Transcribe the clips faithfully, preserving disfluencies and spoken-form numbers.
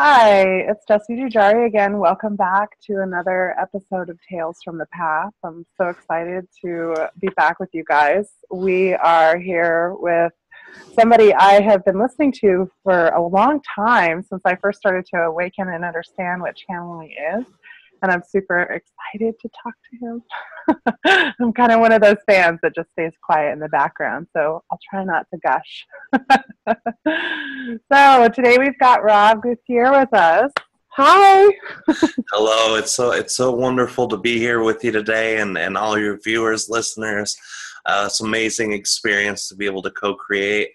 Hi, it's Jesse Dujari again. Welcome back to another episode of Tales from the Path. I'm so excited to be back with you guys. We are here with somebody I have been listening to for a long time, since I first started to awaken and understand what channeling is. And I'm super excited to talk to him. I'm kind of one of those fans that just stays quiet in the background, so I'll try not to gush. So today we've got Rob Gauthier with us. Hi. Hello. It's so it's so wonderful to be here with you today, and and all your viewers, listeners. Uh, it's an amazing experience to be able to co-create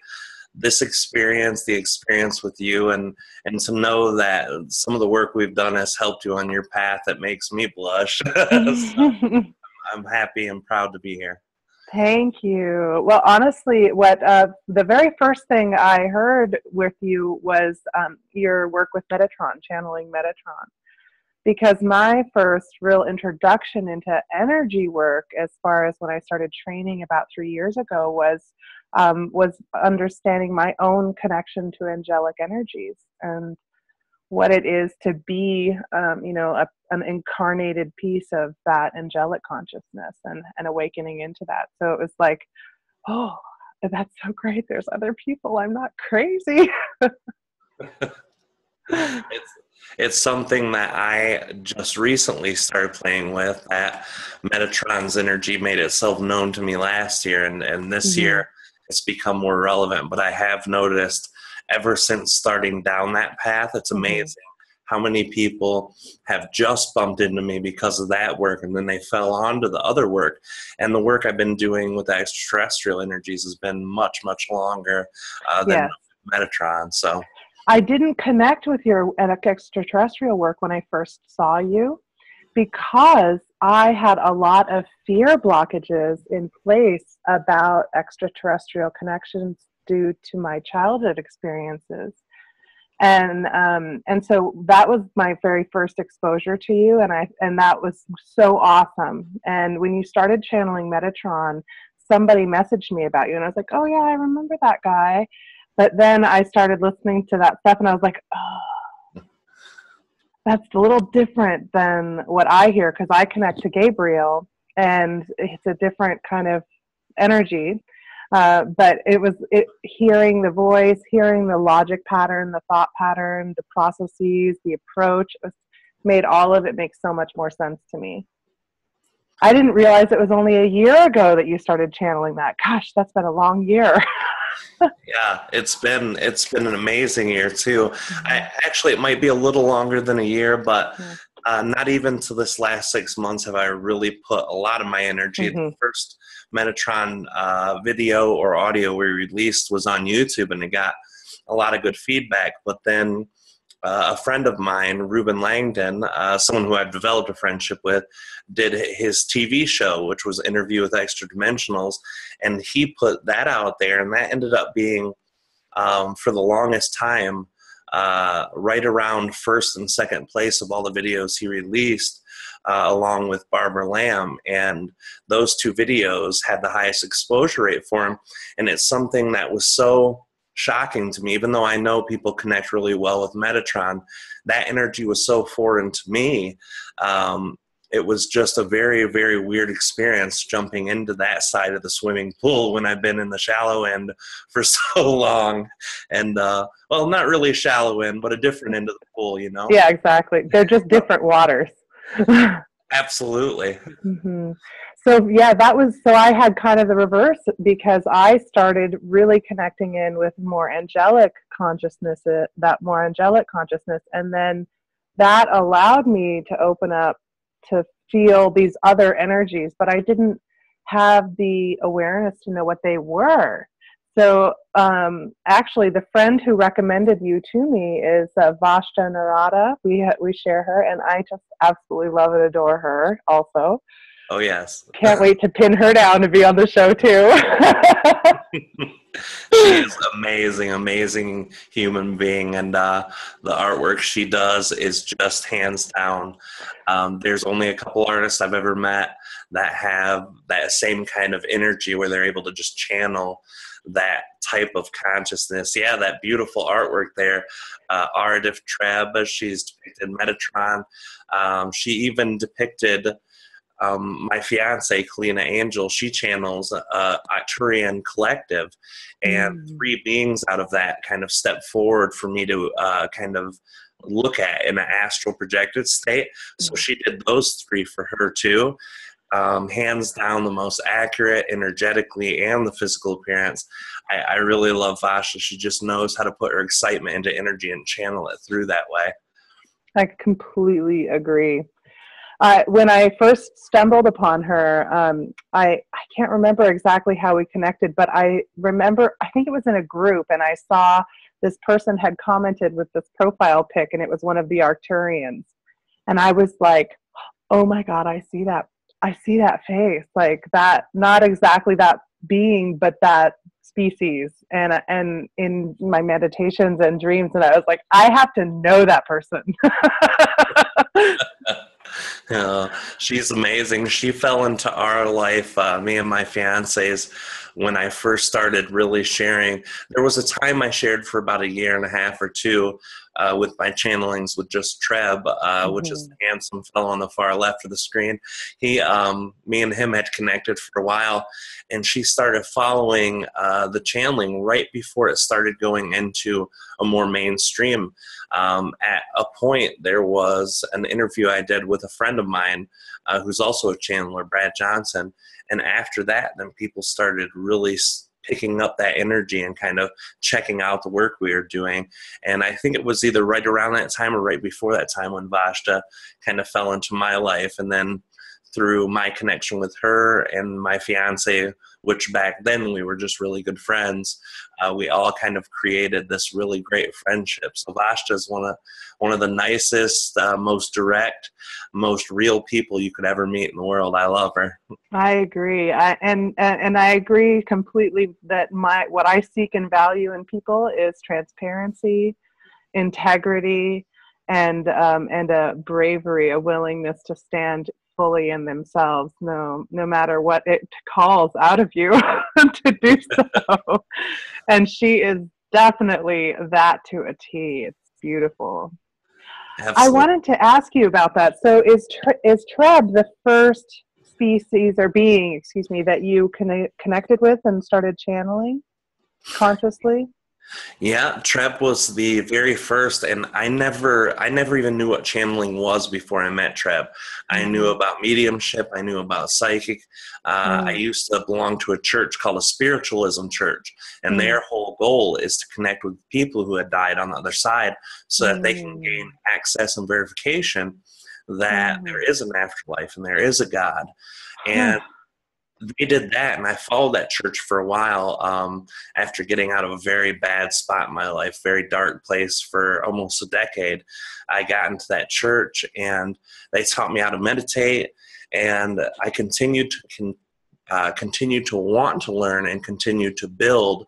this experience, the experience with you, and, and to know that some of the work we've done has helped you on your path. That makes me blush. So I'm happy and proud to be here. Thank you. Well, honestly, what uh, the very first thing I heard with you was um, your work with Metatron, channeling Metatron. Because my first real introduction into energy work, as far as when I started training about three years ago, was um, was understanding my own connection to angelic energies and what it is to be, um, you know, a, an incarnated piece of that angelic consciousness and, and awakening into that. So it was like, oh, that's so great. There's other people. I'm not crazy. It's It's something that I just recently started playing with. That Metatron's energy made itself known to me last year, and, and this mm-hmm. year it's become more relevant. But I have noticed ever since starting down that path, it's amazing how many people have just bumped into me because of that work, and then they fell onto the other work. And the work I've been doing with extraterrestrial energies has been much, much longer uh, than yeah. Metatron. So I didn't connect with your extraterrestrial work when I first saw you because I had a lot of fear blockages in place about extraterrestrial connections due to my childhood experiences. And, um, and so that was my very first exposure to you, and, I, and that was so awesome. And when you started channeling Metatron, somebody messaged me about you, and I was like, oh yeah, I remember that guy. But then I started listening to that stuff, and I was like, oh, that's a little different than what I hear, because I connect to Gabriel, and it's a different kind of energy. Uh, but it was it, hearing the voice, hearing the logic pattern, the thought pattern, the processes, the approach, made all of it make so much more sense to me. I didn't realize it was only a year ago that you started channeling that. Gosh, that's been a long year. Yeah, it's been it's been an amazing year too. I actually, it might be a little longer than a year, but uh, not even to this last six months have I really put a lot of my energy. Mm-hmm. The first Metatron uh, video or audio we released was on YouTube, and it got a lot of good feedback. But then uh, a friend of mine, Ruben Langdon, uh, someone who I've developed a friendship with, did his T V show, which was Interview with Extra Dimensionals, and he put that out there, and that ended up being, um, for the longest time, uh, right around first and second place of all the videos he released, uh, along with Barbara Lamb, and those two videos had the highest exposure rate for him, and it's something that was so shocking to me. Even though I know people connect really well with Metatron, that energy was so foreign to me. Um, it was just a very, very weird experience jumping into that side of the swimming pool when I've been in the shallow end for so long. And, uh, well, not really shallow end, but a different end of the pool, you know? Yeah, exactly. They're just different waters. Absolutely. Mm-hmm. So, yeah, that was, so I had kind of the reverse, because I started really connecting in with more angelic consciousness, that more angelic consciousness. And then that allowed me to open up to feel these other energies, but I didn't have the awareness to know what they were. So um, actually, the friend who recommended you to me is uh, Vashta Narada. We ha we share her, and I just absolutely love and adore her also. Oh, yes. Can't wait to pin her down to be on the show, too. She is amazing, amazing human being, and uh, the artwork she does is just hands down. Um, there's only a couple artists I've ever met that have that same kind of energy where they're able to just channel that type of consciousness. Yeah, that beautiful artwork there. Uh, Aridif Trab, she's depicted Metatron. Um, she even depicted um, my fiance, Kalina Angel. She channels uh, Arcturian collective, and mm. three beings out of that kind of step forward for me to uh, kind of look at in an astral projected state. Mm. So she did those three for her too. Um, hands down, the most accurate energetically and the physical appearance. I, I really love Vashta. She just knows how to put her excitement into energy and channel it through that way. I completely agree. Uh, when I first stumbled upon her, um, I, I can't remember exactly how we connected, but I remember, I think it was in a group, and I saw this person had commented with this profile pic, and it was one of the Arcturians. And I was like, oh my God, I see that. I see that face, like that, not exactly that being, but that species. And, and in my meditations and dreams, and I was like, I have to know that person. Oh, she's amazing. She fell into our life, uh, me and my fiance's, when I first started really sharing. There was a time I shared for about a year and a half or two uh, with my channelings with just Treb, uh, mm-hmm. which is the handsome fellow on the far left of the screen. He, um, me and him had connected for a while, and she started following uh, the channeling right before it started going into a more mainstream. Um, at a point, there was an interview I did with a friend of mine uh, who's also a channeler, Brad Johnson. And after that, then people started really picking up that energy and kind of checking out the work we were doing. And I think it was either right around that time or right before that time when Vashta kind of fell into my life. And then through my connection with her and my fiance, which back then we were just really good friends, uh, we all kind of created this really great friendship. So Vashta is one of, one of the nicest, uh, most direct, most real people you could ever meet in the world. I love her. I agree. I, and, and I agree completely that my, what I seek and value in people is transparency, integrity, and, um, and a bravery, a willingness to stand fully in themselves, no no matter what it calls out of you to do so. And she is definitely that to a T. It's beautiful. Absolutely. I wanted to ask you about that. So is is Treb the first species or being, excuse me, that you conne connected with and started channeling consciously? Yeah, Treb was the very first, and I never I never even knew what channeling was before I met Treb. I knew about mediumship, I knew about psychic. Uh, mm. I used to belong to a church called a spiritualism church, and mm. their whole goal is to connect with people who had died on the other side so mm. that they can gain access and verification that mm. there is an afterlife and there is a God. And mm. they did that, and I followed that church for a while um, after getting out of a very bad spot in my life, very dark place for almost a decade. I got into that church, and they taught me how to meditate, and I continued to con uh, continue to want to learn and continue to build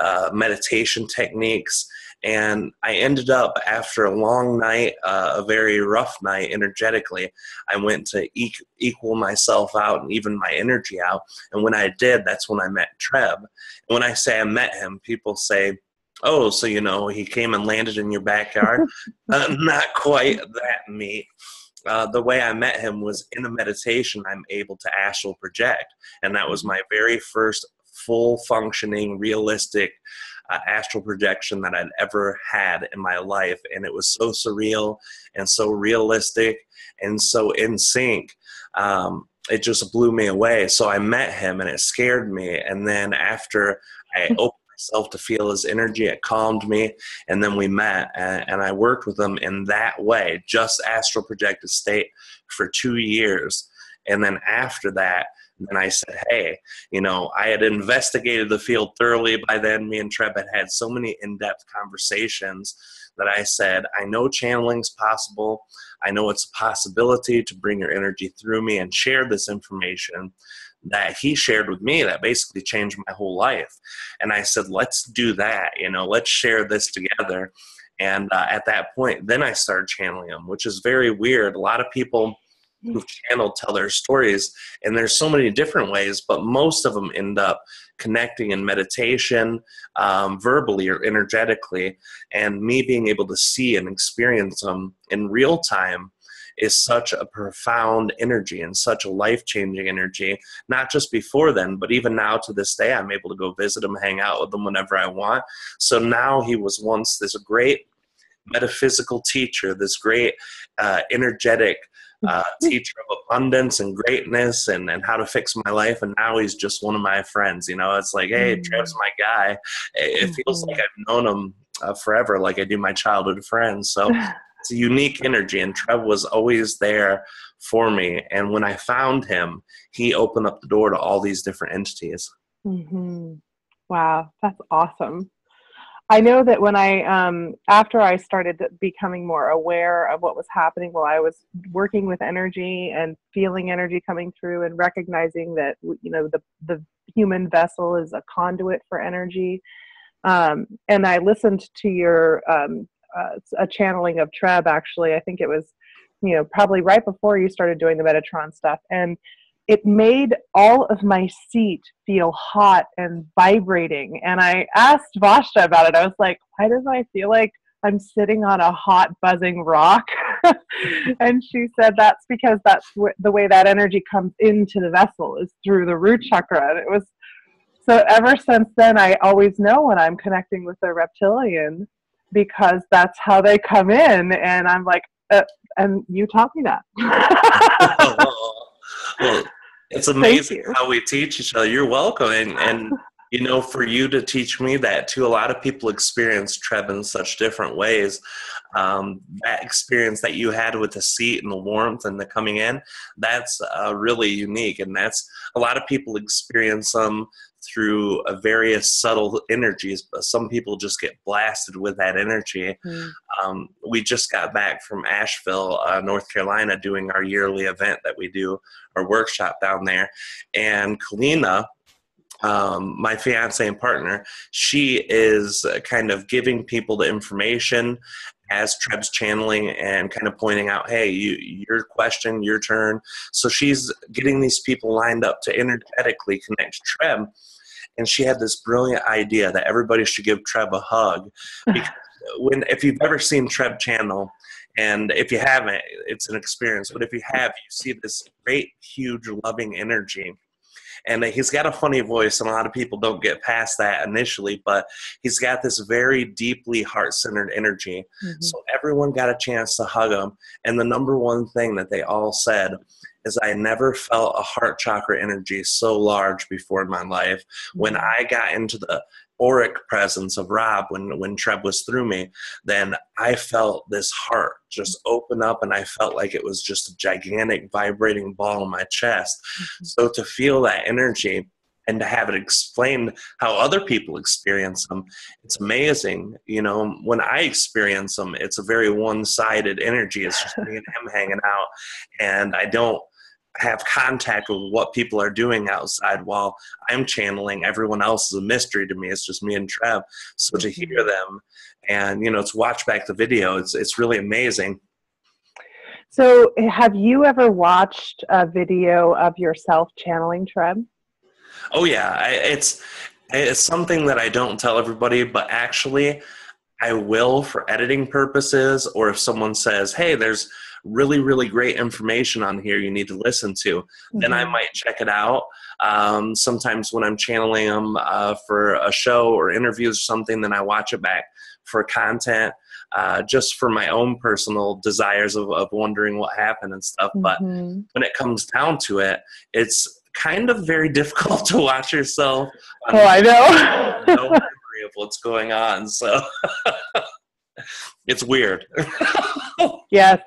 uh, meditation techniques. And I ended up, after a long night, uh, a very rough night energetically, I went to e equal myself out and even my energy out. And when I did, that's when I met Treb. And when I say I met him, people say, oh, so, you know, he came and landed in your backyard. uh, not quite that neat. Uh, the way I met him was in a meditation. I'm able to astral project. And that was my very first full functioning, realistic Uh, astral projection that I'd ever had in my life, and it was so surreal and so realistic and so in sync. Um, it just blew me away. So I met him, and it scared me, and then after I opened myself to feel his energy, it calmed me, and then we met, and, and I worked with him in that way, just astral projected state, for two years. And then after that, and I said, hey, you know, I had investigated the field thoroughly by then. Me and Treb had had so many in-depth conversations that I said, I know channeling's possible. I know it's a possibility to bring your energy through me and share this information that he shared with me that basically changed my whole life. And I said, let's do that. You know, let's share this together. And uh, at that point, then I started channeling him, which is very weird. A lot of people who've channeled tell their stories, and there's so many different ways, but most of them end up connecting in meditation, um, verbally or energetically, and me being able to see and experience them in real time is such a profound energy and such a life-changing energy, not just before then, but even now to this day, I'm able to go visit him, hang out with him whenever I want. So now he was once this great metaphysical teacher, this great uh, energetic uh, teacher of abundance and greatness and, and how to fix my life. And now he's just one of my friends, you know, it's like, hey, Trev's my guy. It feels like I've known him uh, forever, like I do my childhood friends. So it's a unique energy, and Trev was always there for me. And when I found him, he opened up the door to all these different entities. Mm-hmm. Wow, that's awesome. I know that when I, um, after I started becoming more aware of what was happening while I was working with energy and feeling energy coming through and recognizing that, you know, the, the human vessel is a conduit for energy. Um, and I listened to your um, Uh, a channeling of Treb, actually. I think it was, you know, probably right before you started doing the Metatron stuff. And it made all of my seat feel hot and vibrating. And I asked Vashta about it. I was like, why does I feel like I'm sitting on a hot buzzing rock? And she said, that's because that's wh- the way that energy comes into the vessel is through the root chakra. And it was, so ever since then, I always know when I'm connecting with a reptilian, because that's how they come in. And I'm like, uh, and you taught me that. Well, it's amazing how we teach each other. You're welcome. And, and, you know, for you to teach me that too, a lot of people experience Trev in such different ways. Um, that experience that you had with the seat and the warmth and the coming in, that's uh, really unique. And that's, a lot of people experience them um, through a various subtle energies, but some people just get blasted with that energy. Mm. Um, we just got back from Asheville, uh, North Carolina, doing our yearly event that we do, our workshop down there. And Kalina, Um, my fiance and partner, she is kind of giving people the information as Treb's channeling and kind of pointing out, hey, you, your question, your turn. So she's getting these people lined up to energetically connect to Treb. And she had this brilliant idea that everybody should give Treb a hug. Because when, if you've ever seen Treb channel, and if you haven't, it's an experience. But if you have, you see this great, huge, loving energy. And he's got a funny voice, and a lot of people don't get past that initially, but he's got this very deeply heart-centered energy. Mm-hmm. So everyone got a chance to hug him. And the number one thing that they all said is, I never felt a heart chakra energy so large before in my life. Mm-hmm. When I got into the auric presence of Rob, when, when Treb was through me, then I felt this heart just open up, and I felt like it was just a gigantic vibrating ball in my chest. Mm-hmm. So to feel that energy and to have it explained how other people experience them, it's amazing. You know, when I experience them, it's a very one-sided energy. It's just me and him hanging out, and I don't have contact with what people are doing outside while I'm channeling. Everyone else is a mystery to me. It's just me and Treb. So to hear them and, you know, to watch back the video, it's it's really amazing. So have you ever watched a video of yourself channeling Treb? Oh yeah. I, it's, it's something that I don't tell everybody, but actually I will for editing purposes, or if someone says, hey, there's really, really great information on here you need to listen to, mm-hmm. then I might check it out. Um, sometimes when I'm channeling them uh, for a show or interviews or something, then I watch it back for content, uh, just for my own personal desires of, of wondering what happened and stuff. Mm-hmm. But when it comes down to it, it's kind of very difficult to watch yourself. Um, oh, I know. No memory of what's going on, so... It's weird. Yes.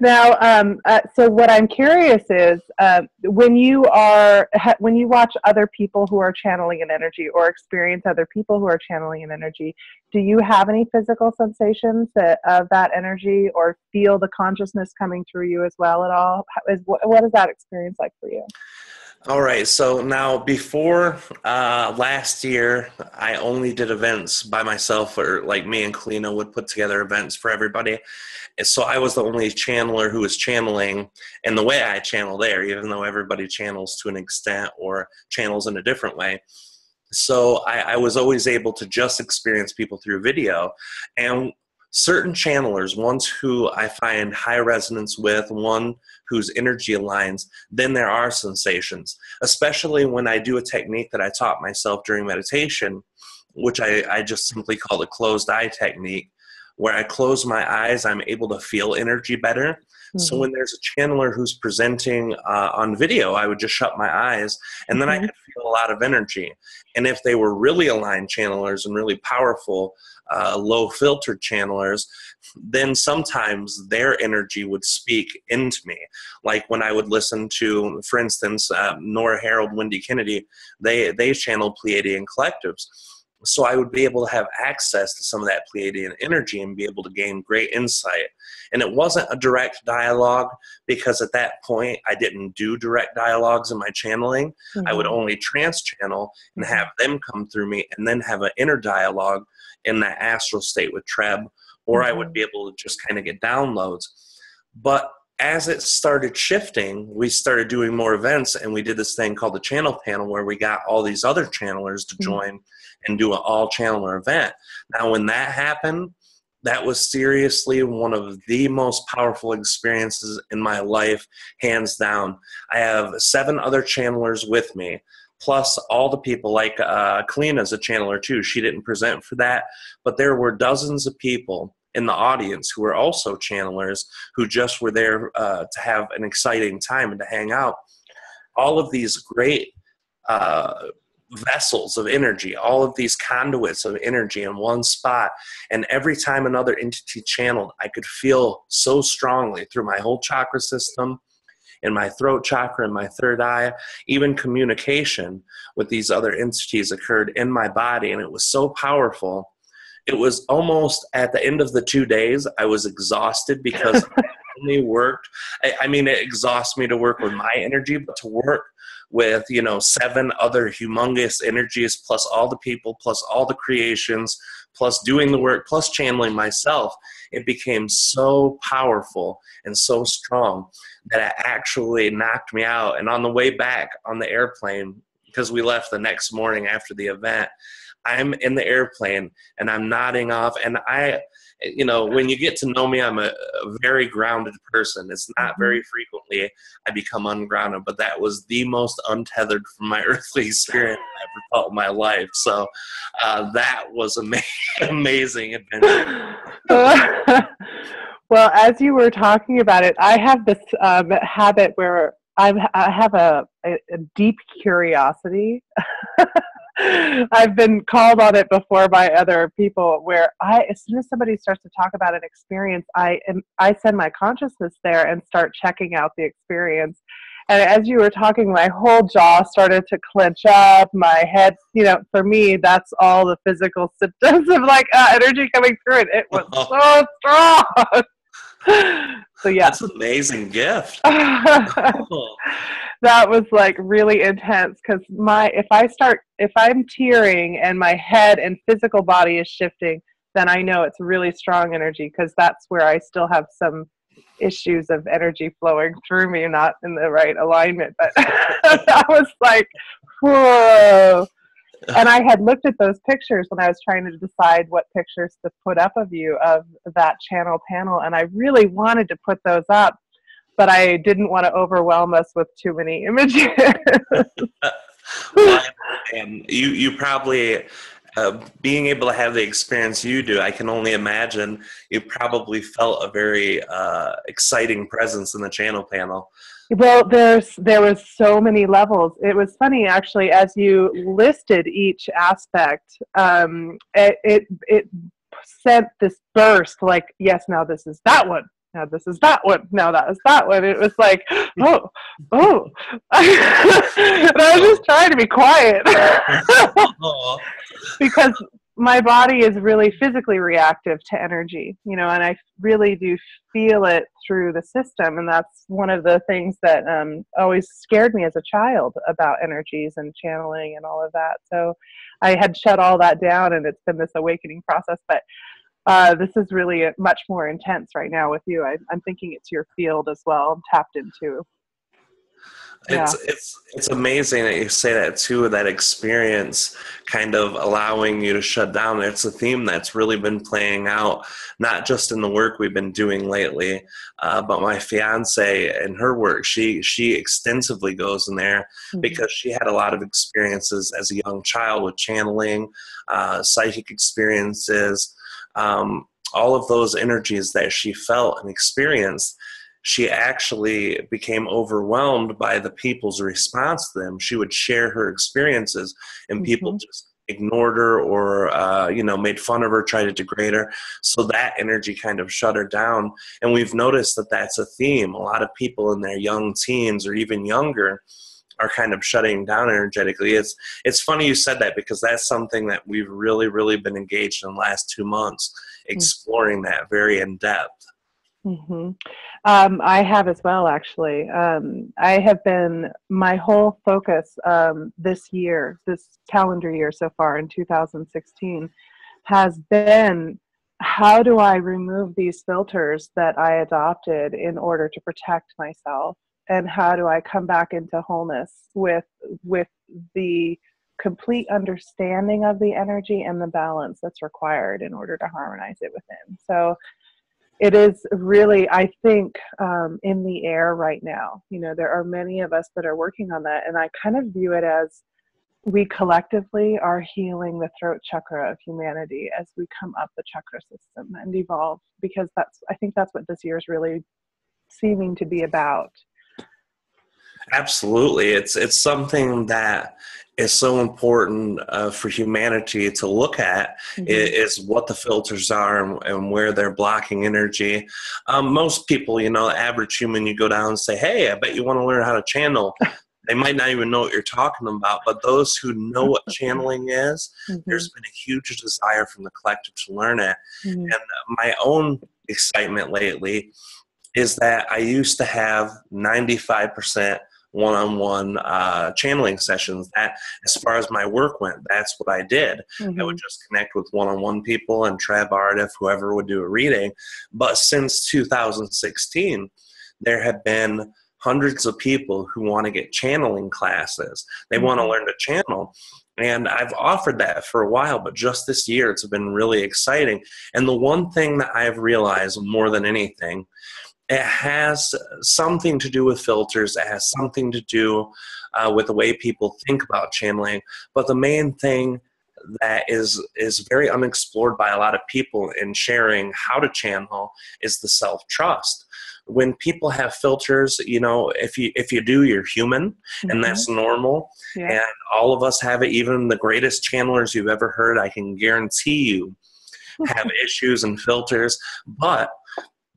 Now, um, uh, so what I'm curious is, uh, when you are, ha- when you watch other people who are channeling an energy or experience other people who are channeling an energy, do you have any physical sensations that, of that energy, or feel the consciousness coming through you as well at all? How is, wh- what is that experience like for you? All right. So now before uh, last year, I only did events by myself, or like me and Kalina would put together events for everybody. And so I was the only channeler who was channeling in the way I channel there, even though everybody channels to an extent or channels in a different way. So I, I was always able to just experience people through video. And certain channelers, ones who I find high resonance with, one whose energy aligns, then there are sensations, especially when I do a technique that I taught myself during meditation, which I, I just simply call the closed eye technique, where I close my eyes, I'm able to feel energy better. Mm-hmm. So when there's a channeler who's presenting uh, on video, I would just shut my eyes, and then mm-hmm. I could feel a lot of energy. And if they were really aligned channelers and really powerful, uh, low-filtered channelers, then sometimes their energy would speak into me. Like when I would listen to, for instance, uh, Nora Harold, Wendy Kennedy, they, they channeled Pleiadian collectives. So I would be able to have access to some of that Pleiadian energy and be able to gain great insight. And it wasn't a direct dialogue, because at that point I didn't do direct dialogues in my channeling. Mm-hmm. I would only trans channel and have them come through me and then have an inner dialogue in that astral state with Treb, or mm-hmm. I would be able to just kind of get downloads. But as it started shifting, we started doing more events, and we did this thing called the channel panel, where we got all these other channelers to mm-hmm. join and do an all-channeler event. Now, when that happened, that was seriously one of the most powerful experiences in my life, hands down. I have seven other channelers with me, plus all the people, like uh, Kalina's a channeler too. She didn't present for that, but there were dozens of people in the audience who were also channelers who just were there uh, to have an exciting time and to hang out. All of these great uh, vessels of energy, all of these conduits of energy in one spot. And every time another entity channeled, I could feel so strongly through my whole chakra system, in my throat chakra, in my third eye. Even communication with these other entities occurred in my body, and it was so powerful. It was almost at the end of the two days, I was exhausted because I only worked. I, I mean, it exhausts me to work with my energy, but to work with, you know, seven other humongous energies, plus all the people, plus all the creations, plus doing the work, plus channeling myself, it became so powerful and so strong that it actually knocked me out. And on the way back on the airplane, because we left the next morning after the event, I'm in the airplane and I'm nodding off. And I, you know, when you get to know me, I'm a, a very grounded person. It's not very frequently I become ungrounded, but that was the most untethered from my earthly experience I ever felt in my life. So uh, that was an amazing adventure. Well, as you were talking about it, I have this um, habit where I'm, I have a, a, a deep curiosity. I've been called on it before by other people, where I, as soon as somebody starts to talk about an experience, I am, I send my consciousness there and start checking out the experience. And as you were talking, my whole jaw started to clench up, my head, you know, for me, that's all the physical symptoms of like uh, energy coming through it. It was so strong. So yeah, that's an amazing gift. That was like really intense, because my if I start if I'm tearing and my head and physical body is shifting, then I know it's really strong energy, because that's where I still have some issues of energy flowing through me, not in the right alignment. But that was like, whoa. And I had looked at those pictures when I was trying to decide what pictures to put up of you of that channel panel, and I really wanted to put those up, but I didn't want to overwhelm us with too many images. Well, and you, you probably, uh, being able to have the experience you do, I can only imagine you probably felt a very uh, exciting presence in the channel panel. Well, there's, there was so many levels. It was funny, actually, as you listed each aspect, um, it, it, it sent this burst, like, yes, now this is that one. Now this is that one. Now that is that one. It was like, oh, oh. And I was just trying to be quiet. Because my body is really physically reactive to energy, you know, and I really do feel it through the system. And that's one of the things that um, always scared me as a child about energies and channeling and all of that. So I had shut all that down, and it's been this awakening process. But uh, this is really much more intense right now with you. I, I'm thinking it's your field as well. I'm tapped into. Yeah. It's, it's, it's amazing that you say that too, that experience kind of allowing you to shut down. It's a theme that's really been playing out, not just in the work we've been doing lately, uh, but my fiance and her work, she, she extensively goes in there mm-hmm. because she had a lot of experiences as a young child with channeling, uh, psychic experiences, um, all of those energies that she felt and experienced. She actually became overwhelmed by the people's response to them. She would share her experiences, and mm-hmm. people just ignored her or, uh, you know, made fun of her, tried to degrade her. So that energy kind of shut her down. And we've noticed that that's a theme. A lot of people in their young teens or even younger are kind of shutting down energetically. It's, it's funny you said that, because that's something that we've really, really been engaged in the last two months, exploring mm-hmm. that very in depth. Mm-hmm. Um, I have as well, actually. Um, I have been, my whole focus um, this year, this calendar year so far in two thousand sixteen, has been how do I remove these filters that I adopted in order to protect myself, and how do I come back into wholeness with, with the complete understanding of the energy and the balance that's required in order to harmonize it within. So it is really, I think, um, in the air right now. You know, there are many of us that are working on that, and I kind of view it as we collectively are healing the throat chakra of humanity as we come up the chakra system and evolve, because that's, I think that's what this year is really seeming to be about. Absolutely. It's it's something that is so important uh, for humanity to look at, mm-hmm. is, is what the filters are and, and where they're blocking energy. Um, most people, you know, average human, you go down and say, hey, I bet you want to learn how to channel. They might not even know what you're talking about, but those who know what channeling is, mm-hmm. there's been a huge desire from the collective to learn it. Mm-hmm. And my own excitement lately is that I used to have ninety-five percent one-on-one uh, channeling sessions. That, as far as my work went, that's what I did. Mm-hmm. I would just connect with one-on-one people and Trav, Aridif, whoever would do a reading. But since two thousand sixteen, there have been hundreds of people who want to get channeling classes. They mm-hmm. want to learn to channel. And I've offered that for a while, but just this year it's been really exciting. And the one thing that I've realized more than anything, it has something to do with filters. It has something to do uh, with the way people think about channeling. But the main thing that is, is very unexplored by a lot of people in sharing how to channel is the self-trust. When people have filters, you know, if you if you do, you're human, mm-hmm. and that's normal. Yeah. And all of us have it. Even the greatest channelers you've ever heard, I can guarantee you, have issues and filters. But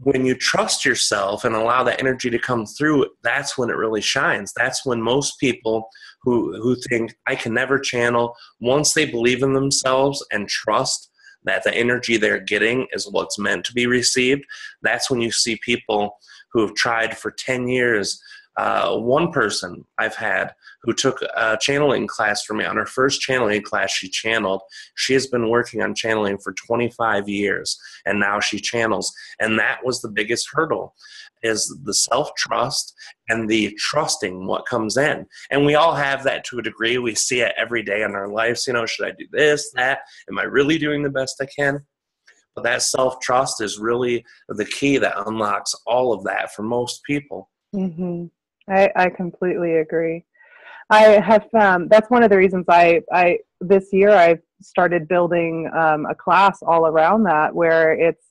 when you trust yourself and allow that energy to come through, that's when it really shines. That's when most people who who think, I can never channel, once they believe in themselves and trust that the energy they're getting is what's meant to be received, that's when you see people who have tried for ten years. Uh, one person I've had who took a channeling class for me, on her first channeling class, she channeled. She has been working on channeling for twenty-five years, and now she channels. And that was the biggest hurdle, is the self-trust and the trusting what comes in. And we all have that to a degree. We see it every day in our lives. You know, should I do this, that? Am I really doing the best I can? But that self-trust is really the key that unlocks all of that for most people. Mm-hmm. I, I completely agree. I have, um, that's one of the reasons I, I, this year I've started building um, a class all around that, where it's,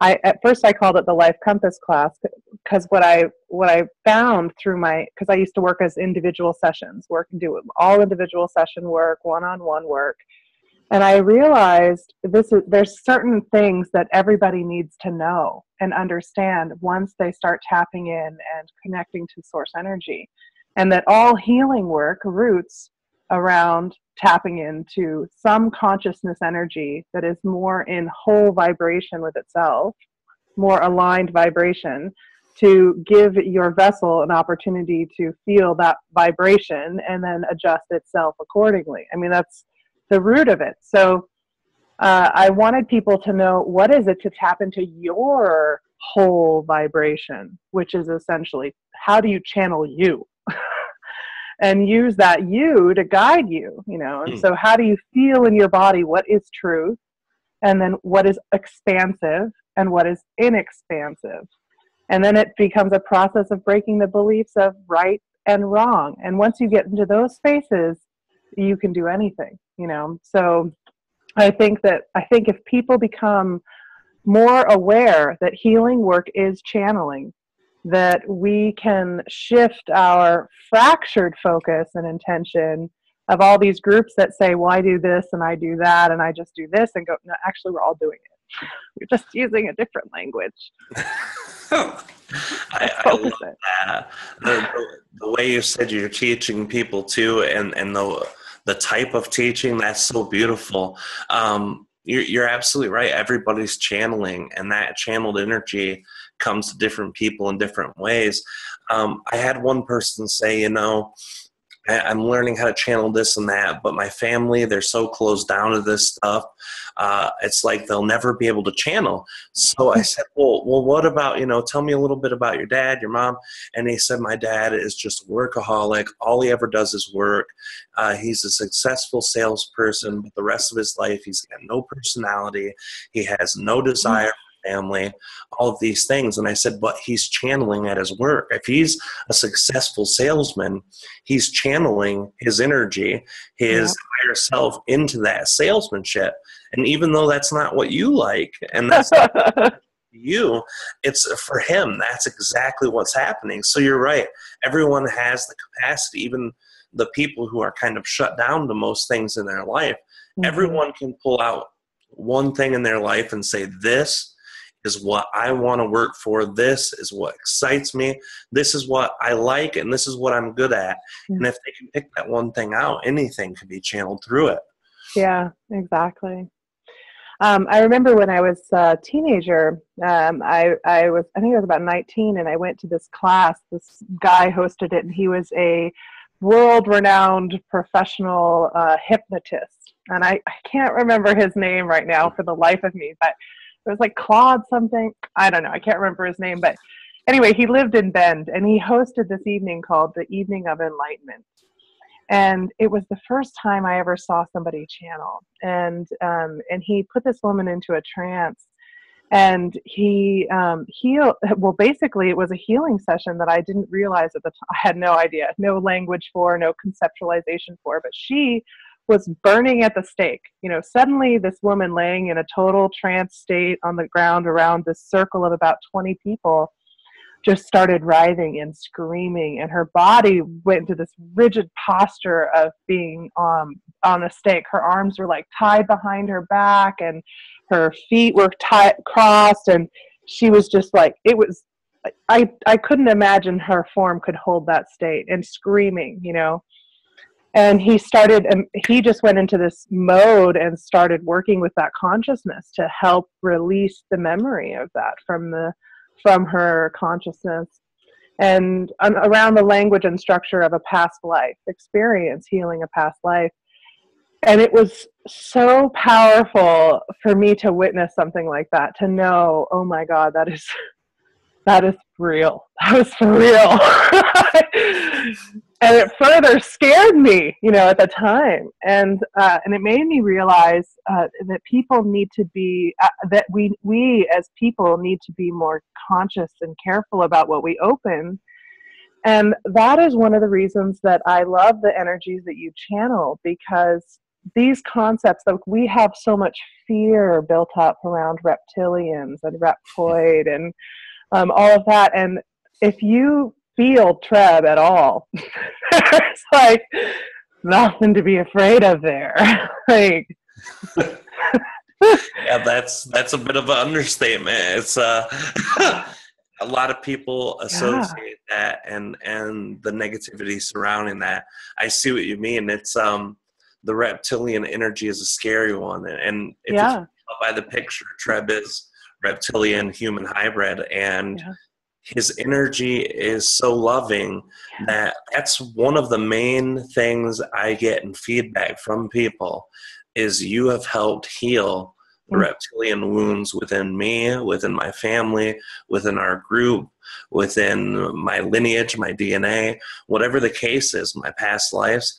I, at first I called it the Life Compass class, because what I, what I found through my, because I used to work as individual sessions, work and do all individual session work, one-on-one work. And I realized this is, there's certain things that everybody needs to know and understand once they start tapping in and connecting to source energy. And that all healing work roots around tapping into some consciousness energy that is more in whole vibration with itself, more aligned vibration, to give your vessel an opportunity to feel that vibration and then adjust itself accordingly. I mean, that's the root of it. So uh, I wanted people to know, what is it to tap into your whole vibration, which is essentially, how do you channel you? And use that you to guide you, you know. And so how do you feel in your body? What is truth? And then what is expansive and what is inexpansive? And then it becomes a process of breaking the beliefs of right and wrong. And once you get into those spaces, you can do anything, you know. So I think that, I think if people become more aware that healing work is channeling, that we can shift our fractured focus and intention of all these groups that say, well, I do this and I do that and I just do this, and go, no, actually we're all doing it. We're just using a different language. I, I love it. That. The, the, the way you said you're teaching people too, and, and the, the type of teaching, that's so beautiful. Um, you're, you're absolutely right. Everybody's channeling, and that channeled energy comes to different people in different ways. Um, I had one person say, you know, I, I'm learning how to channel this and that, but my family, they're so closed down to this stuff. Uh, it's like they'll never be able to channel. So I said, well, well, what about, you know, tell me a little bit about your dad, your mom. And he said, my dad is just a workaholic. All he ever does is work. Uh, he's a successful salesperson, but the rest of his life, he's got no personality. He has no desire for family, all of these things. And I said, but he's channeling at his work. If he's a successful salesman, he's channeling his energy, his yeah. higher self into that salesmanship. And even though that's not what you like, and that's not you, it's for him, that's exactly what's happening. So you're right. Everyone has the capacity, even the people who are kind of shut down to most things in their life. Mm-hmm. Everyone can pull out one thing in their life and say, this is what I want to work for. This is what excites me. This is what I like, and this is what I'm good at. Mm-hmm. And if they can pick that one thing out, anything could be channeled through it. Yeah, exactly. Um, I remember when I was a teenager, um, I, I was, I think I was about nineteen, and I went to this class. This guy hosted it, and he was a world-renowned professional uh, hypnotist. And I, I can't remember his name right now for the life of me, but it was like Claude something. I don't know. I can't remember his name. But anyway, he lived in Bend, and he hosted this evening called the Evening of Enlightenment. And it was the first time I ever saw somebody channel. And um, and he put this woman into a trance. And he um, healed. Well, basically, it was a healing session that I didn't realize at the time. I had no idea, no language for, no conceptualization for. But she was burning at the stake. You know, suddenly this woman laying in a total trance state on the ground around this circle of about twenty people just started writhing and screaming, and her body went into this rigid posture of being um, on a stake. Her arms were like tied behind her back, and her feet were tied, crossed, and she was just like, it was, I, I couldn't imagine her form could hold that state, and screaming, you know. And he started, and he just went into this mode and started working with that consciousness to help release the memory of that from the, from her consciousness, and um, around the language and structure of a past life experience, healing a past life. And it was so powerful for me to witness something like that, to know, oh my God, that is, that is real. That was for real. And it further scared me, you know, at the time. And, uh, and it made me realize uh, that people need to be, uh, that we, we as people need to be more conscious and careful about what we open. And that is one of the reasons that I love the energies that you channel, because these concepts, like, we have so much fear built up around reptilians and reptoid and um, all of that. And if you field treb at all, it's like nothing to be afraid of there. Like, yeah, that's that's a bit of an understatement. It's uh a lot of people associate yeah. that and and the negativity surrounding that. I see what you mean. It's um the reptilian energy is a scary one. And if yeah. you tell by the picture, Treb is reptilian human hybrid, and yeah. his energy is so loving yeah. that that's one of the main things I get in feedback from people is you have helped heal the mm-hmm. reptilian wounds within me, within my family, within our group, within my lineage, my D N A, whatever the case is, my past lives.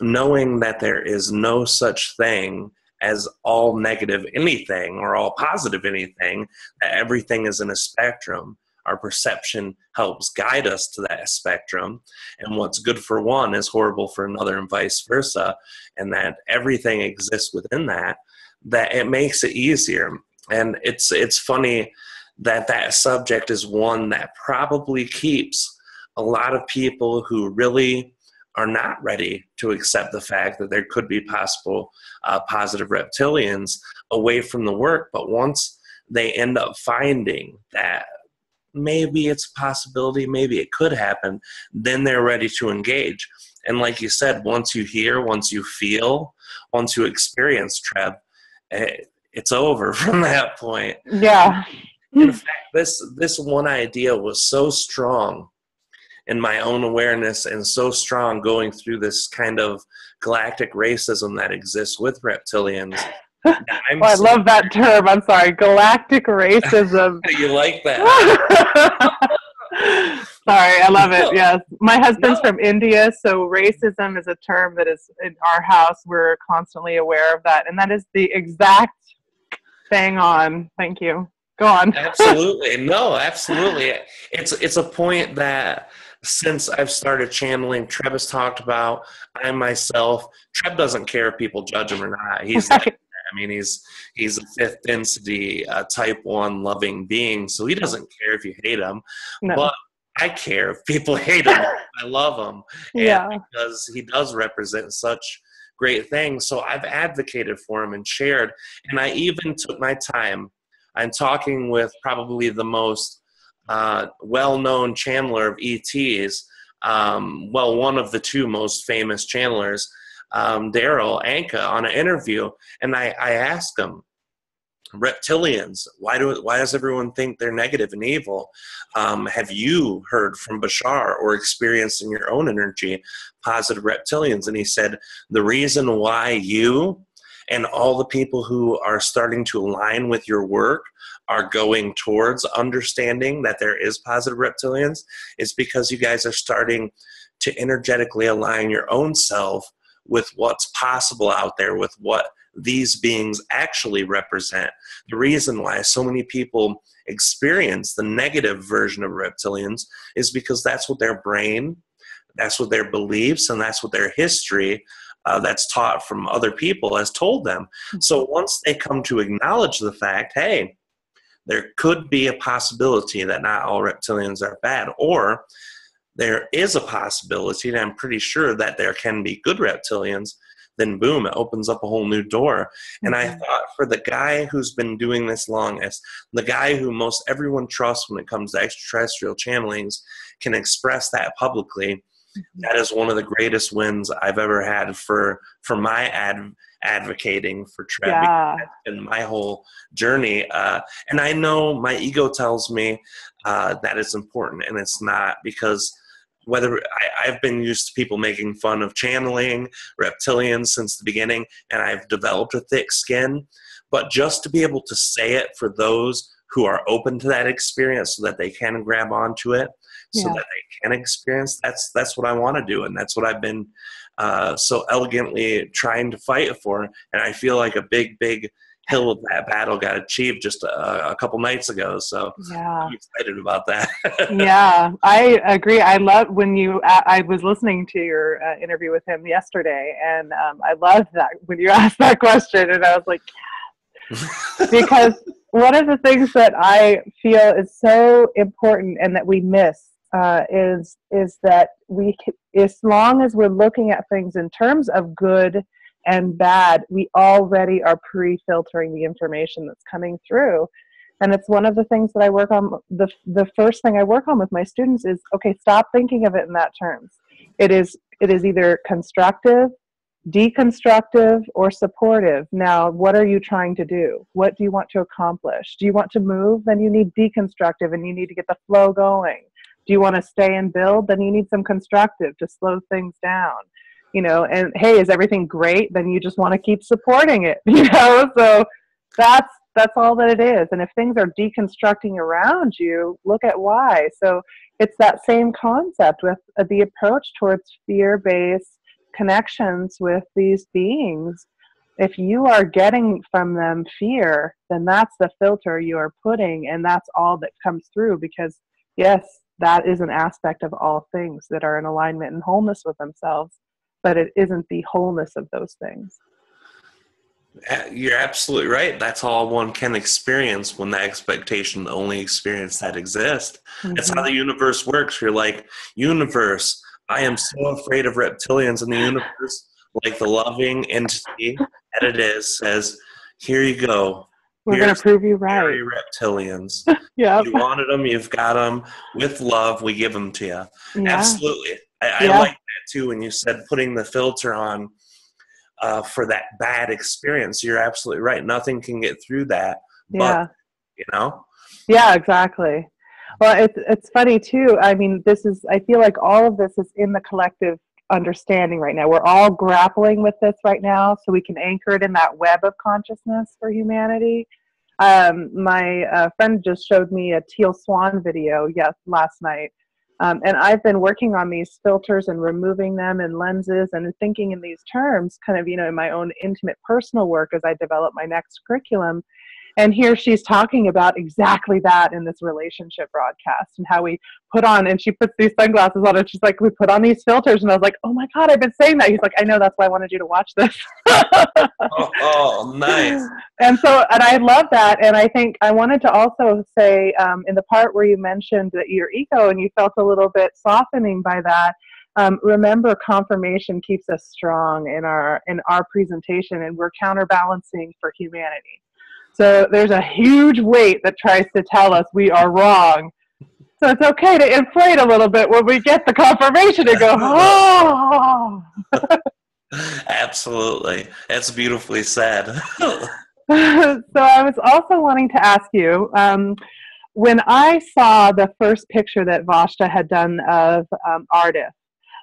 Knowing that there is no such thing as all negative anything or all positive anything, that everything is in a spectrum. Our perception helps guide us to that spectrum. And what's good for one is horrible for another and vice versa. And that everything exists within that, that it makes it easier. And it's, it's funny that that subject is one that probably keeps a lot of people who really are not ready to accept the fact that there could be possible uh, positive reptilians away from the work. But once they end up finding that maybe it's a possibility, maybe it could happen, then they're ready to engage. And like you said, once you hear, once you feel, once you experience Treb, it's over from that point. Yeah. In fact, this, this one idea was so strong in my own awareness and so strong going through this kind of galactic racism that exists with reptilians. Oh, I so love that term. I'm sorry. Galactic racism. You like that? Sorry. I love it. Yes. My husband's no. from India. So racism is a term that is in our house. We're constantly aware of that. And that is the exact bang on. Thank you. Go on. Absolutely. No, absolutely. It's, it's a point that, since I've started channeling, Treb has talked about, I myself, Treb doesn't care if people judge him or not. He's right. like, I mean, he's he's a fifth density, uh, type one loving being, so he doesn't care if you hate him. No. But I care if people hate him. I love him. And yeah. because he does represent such great things. So I've advocated for him and shared. And I even took my time. I'm talking with probably the most Uh, well-known channeler of E Ts, um, well, one of the two most famous channelers, um, Daryl Anka, on an interview, and I, I asked him, reptilians, why do why does everyone think they're negative and evil? Um, have you heard from Bashar or experienced in your own energy positive reptilians? And he said, the reason why you and all the people who are starting to align with your work are going towards understanding that there is positive reptilians is because you guys are starting to energetically align your own self with what's possible out there, with what these beings actually represent. The reason why so many people experience the negative version of reptilians is because that's what their brain, that's what their beliefs, and that's what their history Uh, that's taught from other people has told them. So once they come to acknowledge the fact, hey, there could be a possibility that not all reptilians are bad, or there is a possibility, and I'm pretty sure that there can be good reptilians, then boom, it opens up a whole new door. And I thought, for the guy who's been doing this longest, the guy who most everyone trusts when it comes to extraterrestrial channelings can express that publicly, that is one of the greatest wins I've ever had for for my ad, advocating for Treb yeah. and my whole journey. Uh, and I know my ego tells me uh, that it's important, and it's not, because whether I, I've been used to people making fun of channeling reptilians since the beginning, and I've developed a thick skin. But just to be able to say it for those who are open to that experience so that they can grab onto it, so yeah. that they can experience, that's that's what I want to do, and that's what I've been uh, so elegantly trying to fight for. And I feel like a big, big hill of that battle got achieved just a, a couple nights ago. So yeah. I'm excited about that. Yeah, I agree. I love when you, I was listening to your uh, interview with him yesterday, and um, I loved that when you asked that question, and I was like, yes. Because one of the things that I feel is so important and that we miss Uh, is is that we, as long as we're looking at things in terms of good and bad, we already are pre-filtering the information that's coming through. And it's one of the things that I work on, the, the first thing I work on with my students is, okay, stop thinking of it in that terms. It is, it is either constructive, deconstructive or supportive. Now, what are you trying to do? What do you want to accomplish? Do you want to move? Then you need deconstructive and you need to get the flow going. Do you want to stay and build? Then you need some constructive to slow things down. You know, and hey, is everything great? Then you just want to keep supporting it, you know? So that's, that's all that it is. And if things are deconstructing around you, look at why. So it's that same concept with the approach towards fear-based connections with these beings. If you are getting from them fear, then that's the filter you are putting, and that's all that comes through, because yes, that is an aspect of all things that are in alignment and wholeness with themselves, but it isn't the wholeness of those things. You're absolutely right. That's all one can experience when that expectation, the only experience that exists. Mm-hmm. It's how the universe works. You're like, universe, I am so afraid of reptilians in the universe. Like the loving entity that it is says, here you go. We're going to prove you right. Reptilians. Yep. You wanted them, you've got them. With love, we give them to you. Yeah. Absolutely. I, yeah. I like that too when you said putting the filter on. Uh, for that bad experience, you're absolutely right. Nothing can get through that. But, yeah. You know? Yeah, exactly. Well, it's, it's funny too. I mean, this is, I feel like all of this is in the collective understanding right now. We're all grappling with this right now, so we can anchor it in that web of consciousness for humanity. Um, my uh, friend just showed me a teal swan video yes, last night. Um, and I've been working on these filters and removing them and lenses and thinking in these terms, kind of, you know, in my own intimate personal work as I develop my next curriculum. And here she's talking about exactly that in this relationship broadcast and how we put on, and she puts these sunglasses on and she's like, we put on these filters. And I was like, oh my God, I've been saying that. He's like, I know, that's why I wanted you to watch this. oh, oh, nice. And so, and I love that. And I think I wanted to also say um, in the part where you mentioned that your ego and you felt a little bit softening by that, um, remember confirmation keeps us strong in our, in our presentation, and we're counterbalancing for humanity. So there's a huge weight that tries to tell us we are wrong. So it's okay to inflate a little bit when we get the confirmation and go, oh. Absolutely. That's beautifully said. So I was also wanting to ask you, um, when I saw the first picture that Vashta had done of um, Aridif,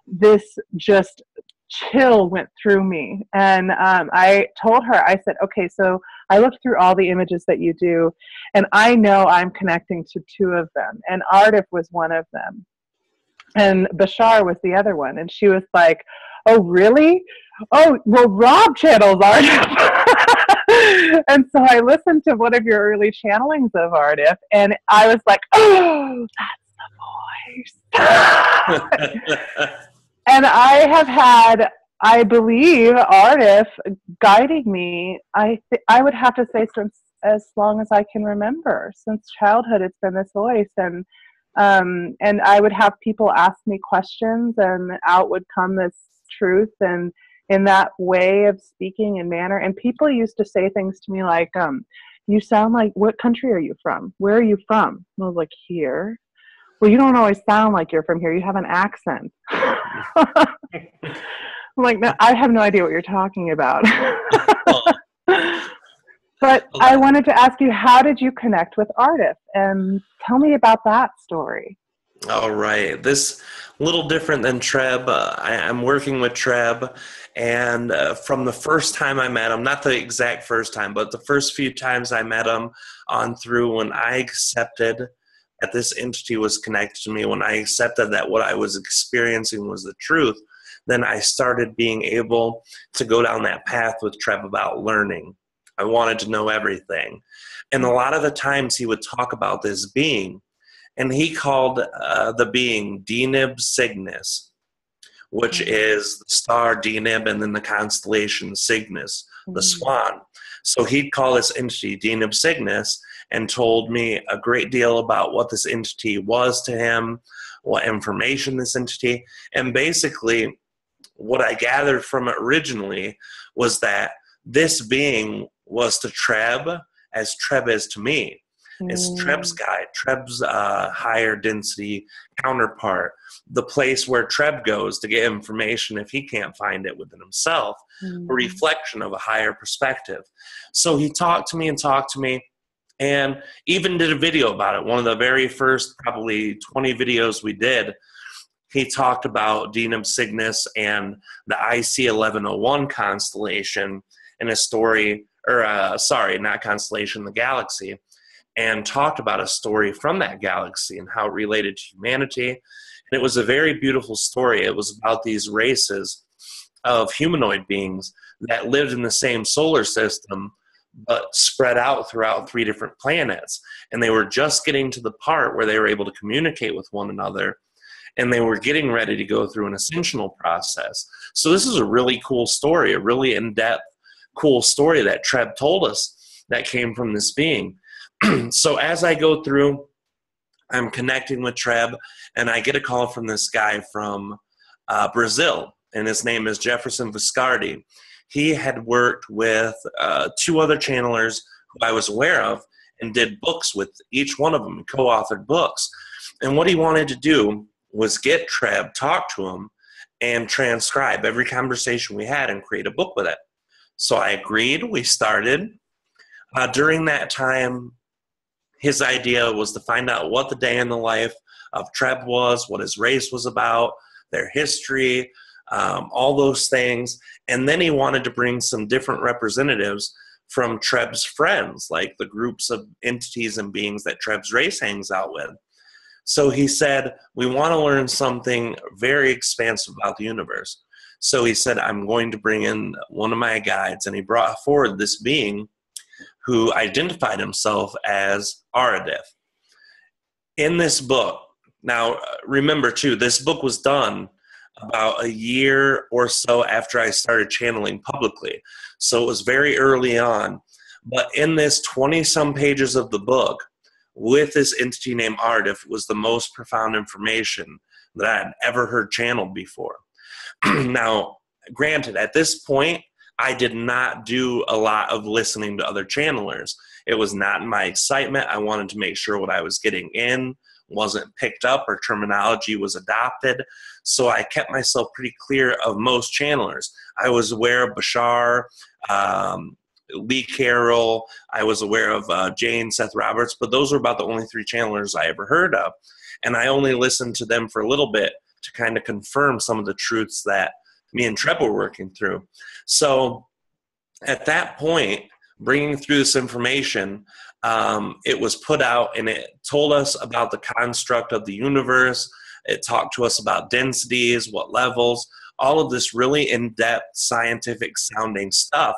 this just chill went through me. And um, I told her, I said, okay, so I looked through all the images that you do, and I know I'm connecting to two of them. And Aridif was one of them. And Bashar was the other one. And she was like, oh, really? Oh, well, Rob channels Aridif. And so I listened to one of your early channelings of Aridif, and I was like, oh, that's the voice. And I have had, I believe, Aridif guiding me, I, th I would have to say, since as long as I can remember. Since childhood, it's been this voice. And, um, and I would have people ask me questions, and out would come this truth, and in that way of speaking and manner. And people used to say things to me like, um, you sound like, what country are you from? Where are you from? And I was like, here. Well, you don't always sound like you're from here. You have an accent. I'm like, no, I have no idea what you're talking about. But I wanted to ask you, how did you connect with Aridif? And tell me about that story. All right. This little different than Treb. Uh, I, I'm working with Treb. And uh, from the first time I met him, not the exact first time, but the first few times I met him on through when I accepted that this entity was connected to me, when I accepted that what I was experiencing was the truth, then I started being able to go down that path with Treb about learning. I wanted to know everything. And a lot of the times he would talk about this being, and he called uh, the being Deneb Cygnus, which mm-hmm. is the star Deneb and then the constellation Cygnus, mm-hmm. the swan. So he'd call this entity Deneb Cygnus, and told me a great deal about what this entity was to him, what information this entity, and basically what I gathered from it originally was that this being was to Treb as Treb is to me. Mm. It's Treb's guide, Treb's uh, higher density counterpart, the place where Treb goes to get information if he can't find it within himself, mm. a reflection of a higher perspective. So he talked to me and talked to me and even did a video about it. One of the very first probably twenty videos we did, he talked about Deneb Cygnus and the I C eleven oh one constellation in a story, or uh, sorry, not constellation, the galaxy, and talked about a story from that galaxy and how it related to humanity. And it was a very beautiful story. It was about these races of humanoid beings that lived in the same solar system but spread out throughout three different planets. And they were just getting to the part where they were able to communicate with one another, and they were getting ready to go through an ascensional process. So this is a really cool story, a really in-depth, cool story that Treb told us that came from this being. So as I go through, I'm connecting with Treb, and I get a call from this guy from uh, Brazil, and his name is Jefferson Viscardi. He had worked with uh, two other channelers who I was aware of and did books with each one of them, co-authored books. And what he wanted to do was get Treb, talk to him, and transcribe every conversation we had and create a book with it. So I agreed. We started. Uh, during that time, his idea was to find out what the day in the life of Treb was, what his race was about, their history, um, all those things. And then he wanted to bring some different representatives from Treb's friends, like the groups of entities and beings that Treb's race hangs out with. So he said, we want to learn something very expansive about the universe. So he said, I'm going to bring in one of my guides. And he brought forward this being who identified himself as Aridif. In this book, now remember too, this book was done about a year or so after I started channeling publicly. So it was very early on. But in this twenty-some pages of the book, with this entity named Aridif, was the most profound information that I had ever heard channeled before. Now, granted, at this point, I did not do a lot of listening to other channelers. It was not in my excitement. I wanted to make sure what I was getting in wasn't picked up or terminology was adopted. So I kept myself pretty clear of most channelers. I was aware of Bashar, um, Lee Carroll, I was aware of uh, Jane, Seth Roberts, but those were about the only three channelers I ever heard of. And I only listened to them for a little bit to kind of confirm some of the truths that me and Treb were working through. So at that point, bringing through this information, um, it was put out and it told us about the construct of the universe. It talked to us about densities, what levels, all of this really in-depth scientific sounding stuff.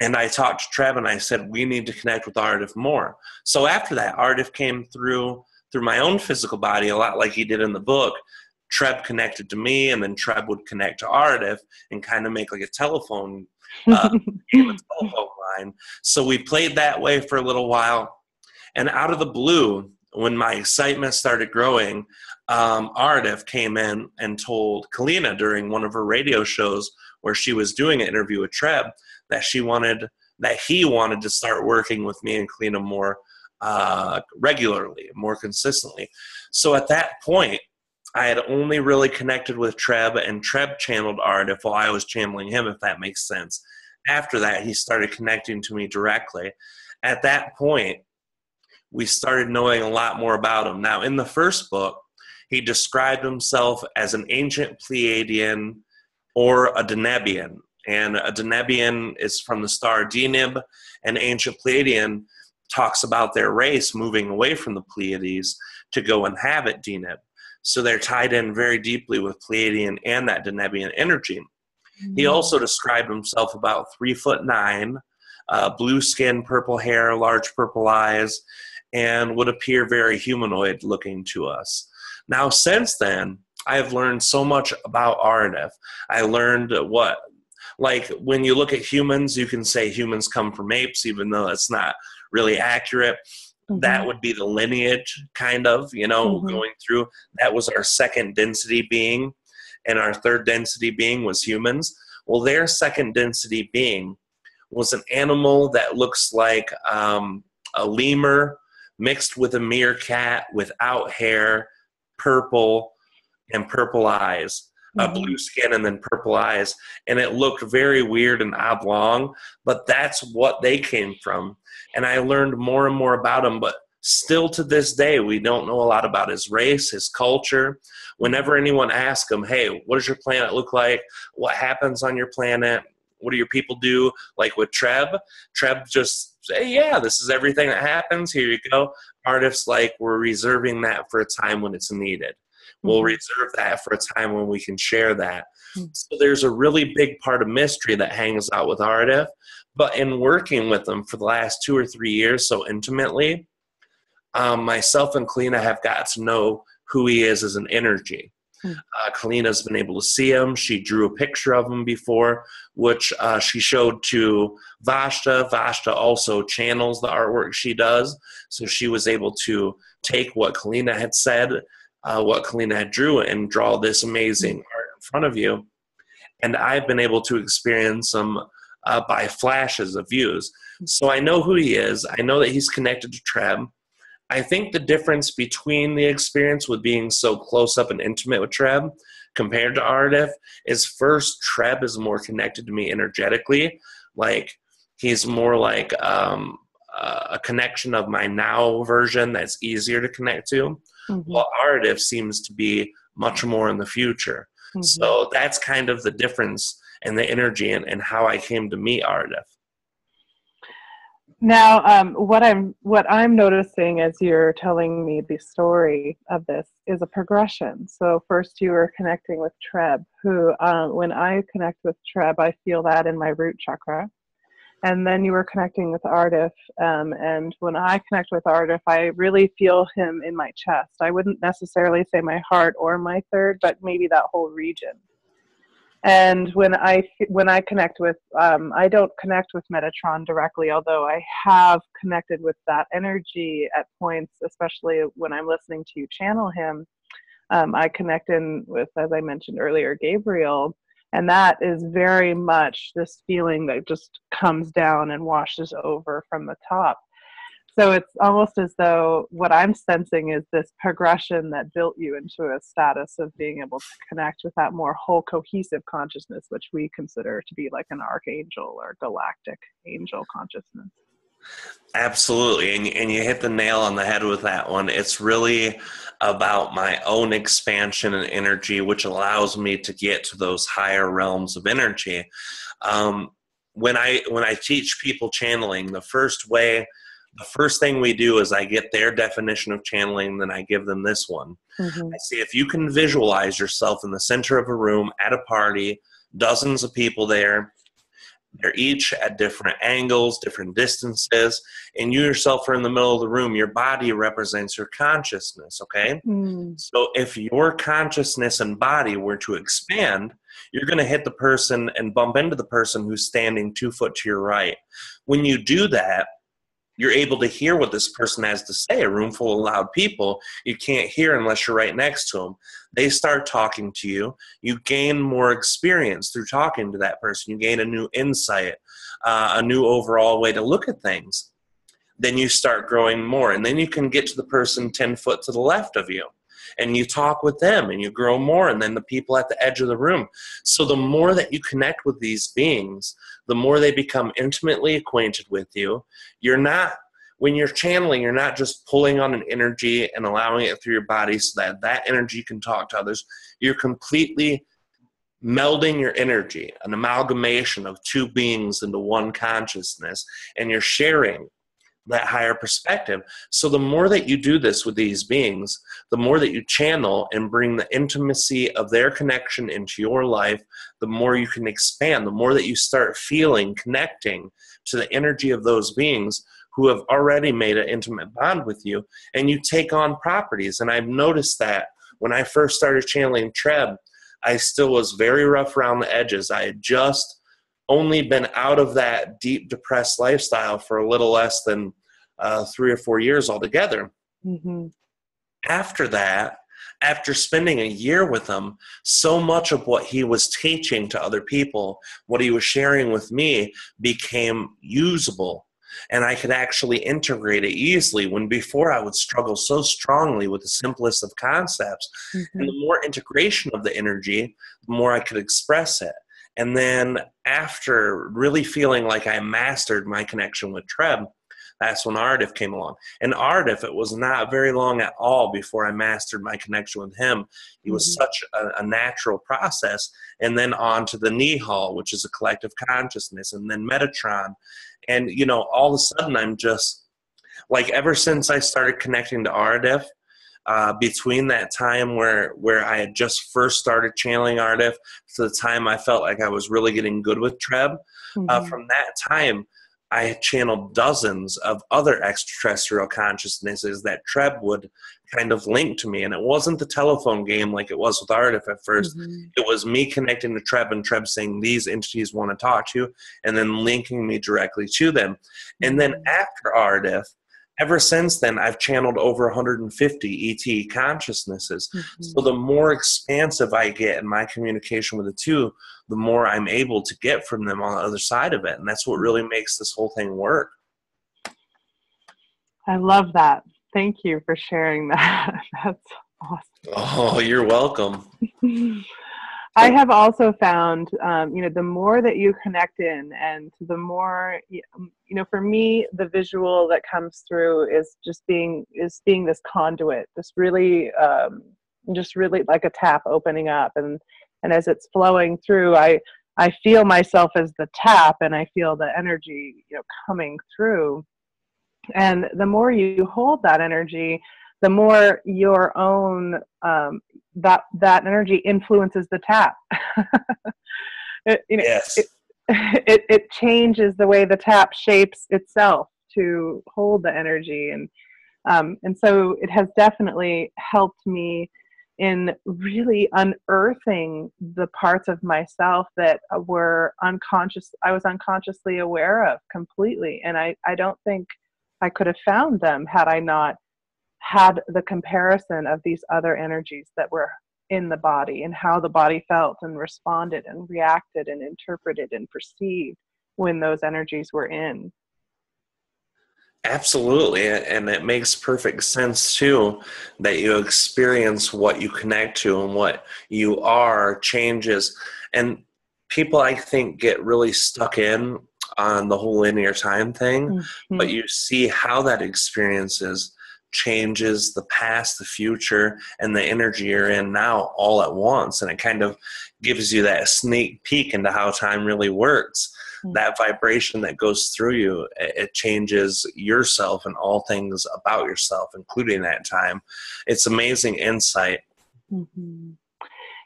And I talked to Treb and I said, we need to connect with Aridif more. So after that, Aridif came through through my own physical body, a lot like he did in the book. Treb connected to me, and then Treb would connect to Aridif and kind of make like a telephone, uh, game, a telephone line. So we played that way for a little while. And out of the blue, when my excitement started growing, um, Aridif came in and told Kalina during one of her radio shows where she was doing an interview with Treb, that she wanted, that he wanted to start working with me and Kalina more uh, regularly, more consistently. So at that point, I had only really connected with Treb, and Treb channeled Aridif while I was channeling him, if that makes sense. After that, he started connecting to me directly. At that point, we started knowing a lot more about him. Now, in the first book, he described himself as an ancient Pleiadian or a Denebian. And a Denebian is from the star Deneb, and ancient Pleiadian talks about their race moving away from the Pleiades to go inhabit Deneb. So they're tied in very deeply with Pleiadian and that Denebian energy. Mm-hmm. He also described himself about three foot nine, uh, blue skin, purple hair, large purple eyes, and would appear very humanoid looking to us. Now, since then, I have learned so much about Aridif. I learned what Like when you look at humans, you can say humans come from apes, even though that's not really accurate. Mm-hmm. That would be the lineage, kind of, you know, mm-hmm. going through. That was our second density being, and our third density being was humans. Well, their second density being was an animal that looks like um, a lemur, mixed with a meerkat without hair, purple, and purple eyes, mm-hmm. a blue skin and then purple eyes. And it looked very weird and oblong, but that's what they came from. And I learned more and more about them, but still to this day, we don't know a lot about his race, his culture. Whenever anyone asks him, hey, what does your planet look like? What happens on your planet? What do your people do? Like with Treb, Treb just say, yeah, this is everything that happens. Here you go. Artists like, we're reserving that for a time when it's needed. Mm-hmm. We'll reserve that for a time when we can share that. Mm-hmm. So there's a really big part of mystery that hangs out with Aridif. But in working with them for the last two or three years so intimately, um, myself and Kalina have got to know who he is as an energy. Uh, Kalina's been able to see him. She drew a picture of him before, which uh, she showed to Vashta. Vashta also channels the artwork she does. So she was able to take what Kalina had said, uh, what Kalina had drew, and draw this amazing art in front of you. And I've been able to experience him uh, by flashes of views. So I know who he is. I know that he's connected to Treb. I think the difference between the experience with being so close up and intimate with Treb compared to Aridif is, first, Treb is more connected to me energetically. Like, he's more like um, a connection of my now version that's easier to connect to. Mm-hmm. While Aridif seems to be much more in the future. Mm-hmm. So that's kind of the difference in the energy and, and how I came to meet Aridif. Now, um, what I'm what I'm noticing as you're telling me the story of this is a progression. So first you were connecting with Treb, who, um, when I connect with Treb, I feel that in my root chakra. And then you were connecting with Aridif, um, and when I connect with Aridif, I really feel him in my chest. I wouldn't necessarily say my heart or my third, but maybe that whole region. And when I, when I connect with, um, I don't connect with Metatron directly, although I have connected with that energy at points, especially when I'm listening to you channel him. Um, I connect in with, as I mentioned earlier, Gabriel, and that is very much this feeling that just comes down and washes over from the top. So it's almost as though what I'm sensing is this progression that built you into a status of being able to connect with that more whole cohesive consciousness, which we consider to be like an archangel or galactic angel consciousness. Absolutely. And, and you hit the nail on the head with that one. It's really about my own expansion and energy, which allows me to get to those higher realms of energy. Um, when I, when I teach people channeling, the first way The first thing we do is I get their definition of channeling, then I give them this one. Mm-hmm. I say, if you can visualize yourself in the center of a room at a party, dozens of people there, they're each at different angles, different distances, and you yourself are in the middle of the room, your body represents your consciousness, okay? Mm. So if your consciousness and body were to expand, you're going to hit the person and bump into the person who's standing two foot to your right. When you do that, you're able to hear what this person has to say. A room full of loud people, you can't hear unless you're right next to them. They start talking to you. You gain more experience through talking to that person. You gain a new insight, uh, a new overall way to look at things. Then you start growing more, and then you can get to the person ten foot to the left of you, and you talk with them, and you grow more, and then the people at the edge of the room. So the more that you connect with these beings, the more they become intimately acquainted with you. You're not, when you're channeling, you're not just pulling on an energy and allowing it through your body so that that energy can talk to others. You're completely melding your energy, an amalgamation of two beings into one consciousness, and you're sharing that higher perspective. So the more that you do this with these beings, the more that you channel and bring the intimacy of their connection into your life, the more you can expand, the more that you start feeling, connecting to the energy of those beings who have already made an intimate bond with you, and you take on properties. And I've noticed that when I first started channeling Treb, I still was very rough around the edges. I had just only been out of that deep, depressed lifestyle for a little less than uh, three or four years altogether. Mm-hmm. After that, after spending a year with him, so much of what he was teaching to other people, what he was sharing with me, became usable. and I could actually integrate it easily, when before I would struggle so strongly with the simplest of concepts. Mm-hmm. And the more integration of the energy, the more I could express it. And then after really feeling like I mastered my connection with Treb, that's when Aridif came along. And Aridif, it was not very long at all before I mastered my connection with him. He was mm-hmm. such a, a natural process. And then on to the Nihal, which is a collective consciousness, and then Metatron. And, you know, all of a sudden I'm just, like, ever since I started connecting to Aridif, Uh, between that time where, where I had just first started channeling Aridif to the time I felt like I was really getting good with Treb, mm-hmm. uh, from that time, I channeled dozens of other extraterrestrial consciousnesses that Treb would kind of link to me. And it wasn't the telephone game like it was with Aridif at first. Mm-hmm. It was me connecting to Treb and Treb saying, these entities want to talk to you, and then linking me directly to them. Mm-hmm. And then after Aridif, ever since then, I've channeled over one hundred fifty E T consciousnesses. Mm-hmm. So the more expansive I get in my communication with the two, the more I'm able to get from them on the other side of it. And that's what really makes this whole thing work. I love that. Thank you for sharing that. That's awesome. Oh, you're welcome. I have also found, um, you know, the more that you connect in, and the more, you know, for me, the visual that comes through is just being, is being this conduit, this really, um, just really like a tap opening up. And, and as it's flowing through, I, I feel myself as the tap, and I feel the energy, you know, coming through. And the more you hold that energy, the more your own, um, that, that energy influences the tap. it, you know, yes. it, it, it changes the way the tap shapes itself to hold the energy. And, um, and so it has definitely helped me in really unearthing the parts of myself that were unconscious. I was unconsciously aware of completely. And I, I don't think I could have found them had I not had the comparison of these other energies that were in the body, and how the body felt and responded and reacted and interpreted and perceived when those energies were in. Absolutely. And it makes perfect sense too, that you experience what you connect to, and what you are changes. And people, I think, get really stuck in on the whole linear time thing, mm-hmm. but you see how that experience is changes the past, the future, and the energy you're in now all at once. And it kind of gives you that sneak peek into how time really works. Mm-hmm. That vibration that goes through you, it changes yourself and all things about yourself, including that time. It's amazing insight. Mm-hmm.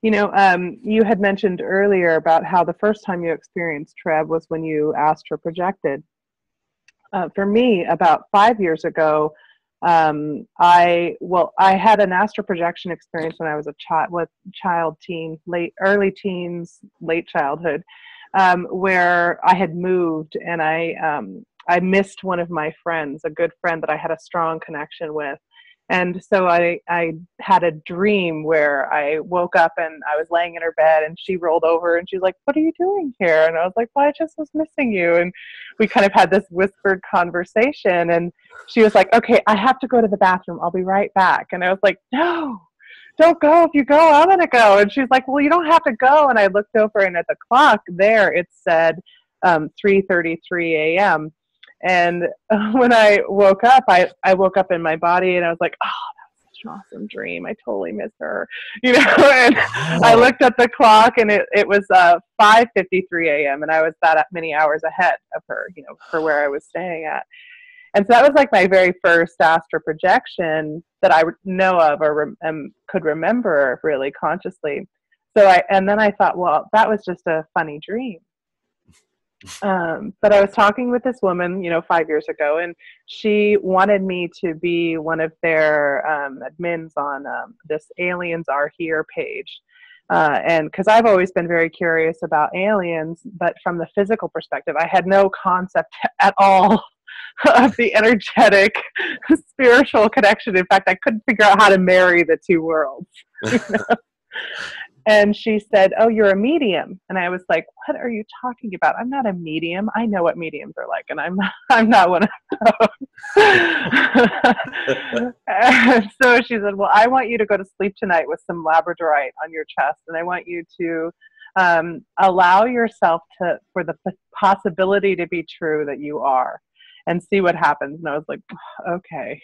You know, um, you had mentioned earlier about how the first time you experienced Treb was when you astral projected. Uh, for me, about five years ago, Um, I, well, I had an astral projection experience when I was a child, with child, teen, late, early teens, late childhood, um, where I had moved, and I, um, I missed one of my friends, a good friend that I had a strong connection with. And so I, I had a dream where I woke up and I was laying in her bed, and she rolled over and she was like, "What are you doing here?" And I was like, "Well, I just was missing you." And we kind of had this whispered conversation, and she was like, "Okay, I have to go to the bathroom. I'll be right back." And I was like, "No, don't go. If you go, I'm going to go." And she's like, "Well, you don't have to go." And I looked over, and at the clock there, it said um, three thirty-three a m And when I woke up, I, I woke up in my body, and I was like, "Oh, that was such an awesome dream. I totally miss her." You know, and I looked at the clock, and it, it was uh, five fifty-three a m And I was that many hours ahead of her, you know, for where I was staying at. And so that was like my very first astral projection that I know of, or rem um, could remember really consciously. So I, and then I thought, well, that was just a funny dream. Um, but I was talking with this woman, you know, five years ago, and she wanted me to be one of their um, admins on um, this Aliens Are Here page. Uh, and because I've always been very curious about aliens, but from the physical perspective, I had no concept at all of the energetic, spiritual connection. In fact, I couldn't figure out how to marry the two worlds. You know? And she said, oh, you're a medium. And I was like, what are you talking about? I'm not a medium. I know what mediums are like, and I'm not, I'm not one of those. And so she said, well, I want you to go to sleep tonight with some labradorite on your chest, and I want you to um, allow yourself to for the possibility to be true that you are, and see what happens. And I was like, okay.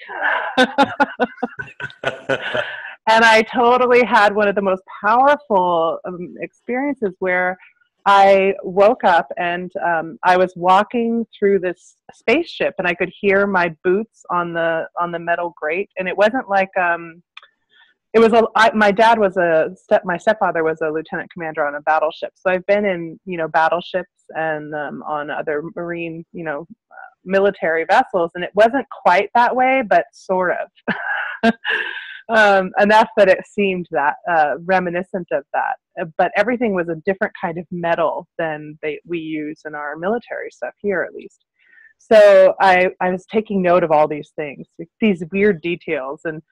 And I totally had one of the most powerful um, experiences where I woke up and um, I was walking through this spaceship, and I could hear my boots on the on the metal grate. And it wasn't like um, it was. A, I, my dad was a step. My stepfather was a lieutenant commander on a battleship. So I've been in you know battleships and um, on other marine you know military vessels, and it wasn't quite that way, but sort of. Um, enough that it seemed that uh, reminiscent of that, uh, but everything was a different kind of metal than they, we use in our military stuff here, at least. So I, I was taking note of all these things, these weird details, and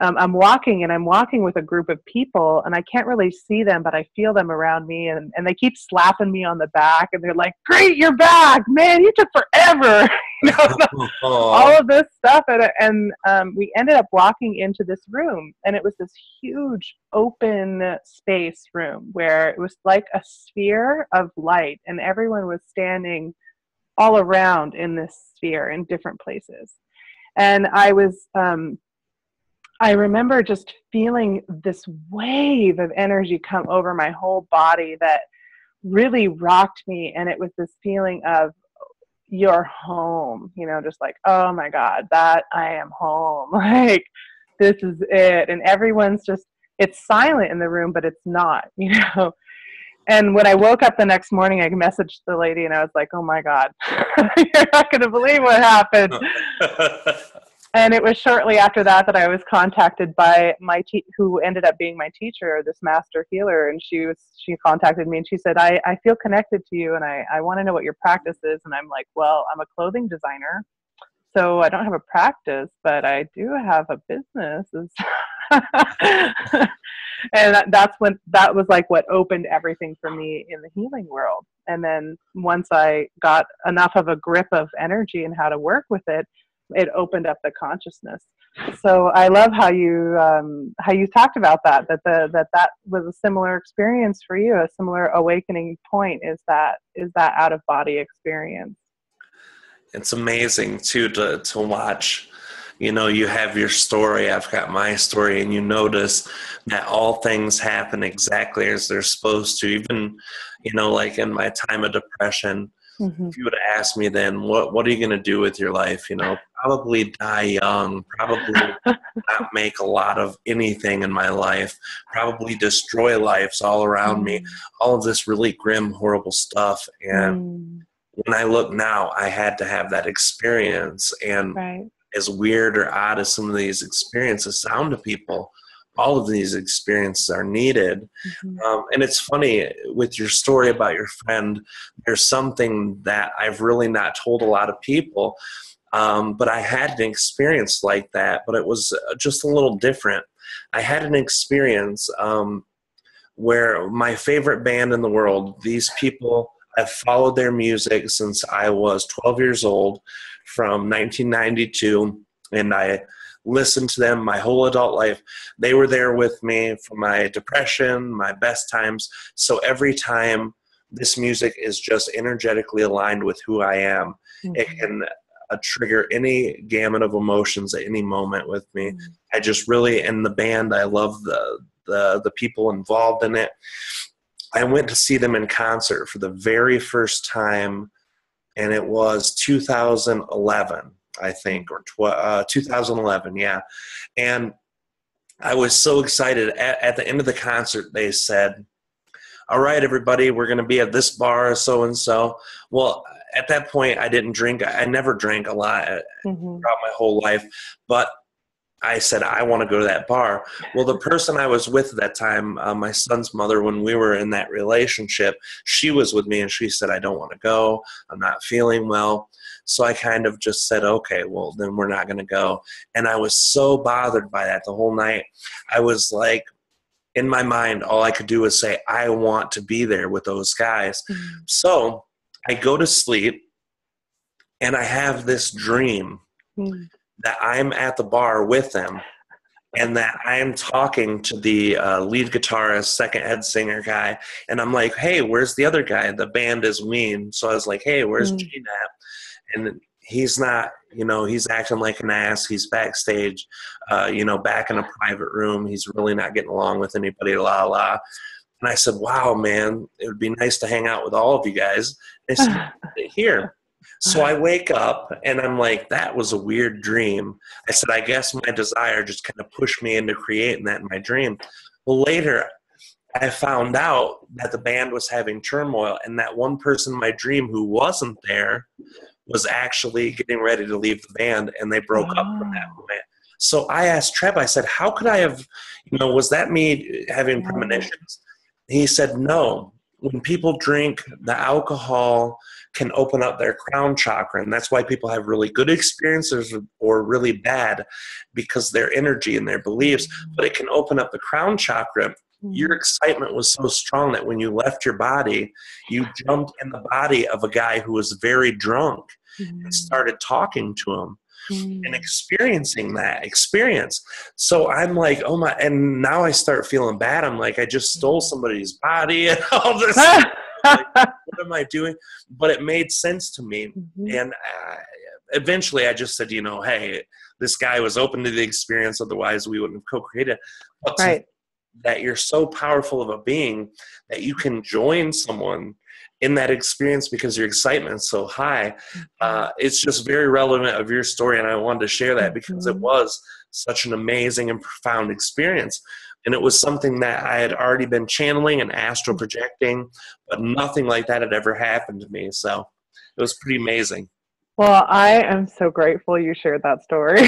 um, I'm walking and I'm walking with a group of people, and I can't really see them, but I feel them around me, and, and they keep slapping me on the back, and they're like, "Great, you're back, man! You took forever." You know, all of this stuff. And, and um, we ended up walking into this room, and it was this huge open space room where it was like a sphere of light, and everyone was standing all around in this sphere in different places. And I was, um, I remember just feeling this wave of energy come over my whole body that really rocked me. And it was this feeling of, you're home, you know, just like, oh my God, that I am home. Like, this is it. And everyone's just, it's silent in the room, but it's not, you know. And when I woke up the next morning, I messaged the lady, and I was like, oh my God, you're not going to believe what happened. And it was shortly after that that I was contacted by my te- who ended up being my teacher, this master healer. And she was, she contacted me, and she said, I, I feel connected to you, and I, I want to know what your practice is. And I'm like, well, I'm a clothing designer, so I don't have a practice, but I do have a business. And that's when, that was like what opened everything for me in the healing world. And then once I got enough of a grip of energy and how to work with it, it opened up the consciousness. So I love how you um, how you talked about that, that the that that was a similar experience for you, a similar awakening point is that is that out of body experience. It's amazing too to to watch. You know, you have your story, I've got my story, and you notice that all things happen exactly as they're supposed to. Even, you know, like in my time of depression, mm-hmm. if you would have asked me then, what what are you going to do with your life? You know, probably die young, probably not make a lot of anything in my life, probably destroy lives all around mm. me, all of this really grim, horrible stuff. And mm. when I look now, I had to have that experience. And right. as weird or odd as some of these experiences sound to people, all of these experiences are needed. Mm-hmm. Um, and it's funny with your story about your friend, there's something that I've really not told a lot of people, um, but I had an experience like that, but it was just a little different. I had an experience um, where my favorite band in the world, these people, I've followed their music since I was twelve years old, from nineteen ninety-two, and I listened to them my whole adult life. They were there with me for my depression, my best times. So every time, this music is just energetically aligned with who I am. Mm-hmm. It can uh, trigger any gamut of emotions at any moment with me. Mm-hmm. I just really, and the band, I love the, the the people involved in it. I went to see them in concert for the very first time, and it was two thousand eleven. I think, or tw- uh, two thousand eleven, yeah. And I was so excited. At, at the end of the concert, they said, all right, everybody, we're going to be at this bar, so-and-so. Well, at that point, I didn't drink. I, I never drank a lot mm-hmm. throughout my whole life. But I said, I want to go to that bar. Well, the person I was with at that time, uh, my son's mother, when we were in that relationship, she was with me, and she said, I don't want to go. I'm not feeling well. So I kind of just said, okay, well, then we're not going to go. And I was so bothered by that the whole night. I was like, in my mind, all I could do was say, I want to be there with those guys. Mm-hmm. So I go to sleep and I have this dream mm-hmm. that I'm at the bar with them and that I'm talking to the uh, lead guitarist, second head singer guy. And I'm like, hey, where's the other guy? The band is mean. So I was like, hey, where's mm-hmm. Gene at? And he's not, you know, he's acting like an ass. He's backstage, uh, you know, back in a private room. He's really not getting along with anybody, la, la. And I said, wow, man, it would be nice to hang out with all of you guys. And I said, here. So I wake up and I'm like, that was a weird dream. I said, I guess my desire just kind of pushed me into creating that in my dream. Well, later I found out that the band was having turmoil and that one person in my dream who wasn't there was actually getting ready to leave the band and they broke wow. up from that moment. So I asked Trev, I said, how could I have, you know, was that me having wow. premonitions? He said, no, when people drink, the alcohol can open up their crown chakra. And that's why people have really good experiences or really bad, because their energy and their beliefs, but it can open up the crown chakra. Your excitement was so strong that when you left your body, you jumped in the body of a guy who was very drunk mm-hmm. and started talking to him mm-hmm. and experiencing that experience. So I'm like, oh my, and now I start feeling bad. I'm like, I just stole somebody's body and all this. Like, what am I doing? But it made sense to me. Mm-hmm. And I, eventually I just said, you know, hey, this guy was open to the experience. Otherwise we wouldn't have co-created. But right. that you're so powerful of a being that you can join someone in that experience because your excitement is so high. Uh, it's just very relevant of your story. And I wanted to share that because it was such an amazing and profound experience. And it was something that I had already been channeling and astral projecting, but nothing like that had ever happened to me. So it was pretty amazing. Well, I am so grateful you shared that story.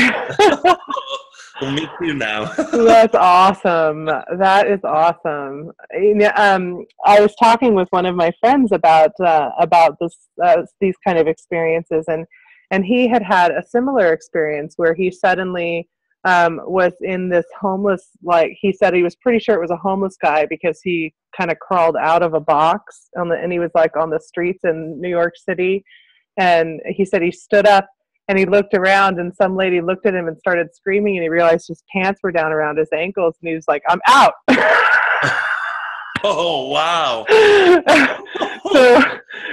Well, me too now. That's awesome. That is awesome. Um, I was talking with one of my friends about uh, about this uh, these kind of experiences, and and he had had a similar experience where he suddenly um, was in this homeless. Like he said, he was pretty sure it was a homeless guy because he kind of crawled out of a box on the, and he was like on the streets in New York City, and he said he stood up. And he looked around and some lady looked at him and started screaming and he realized his pants were down around his ankles and he was like, I'm out. Oh, wow. So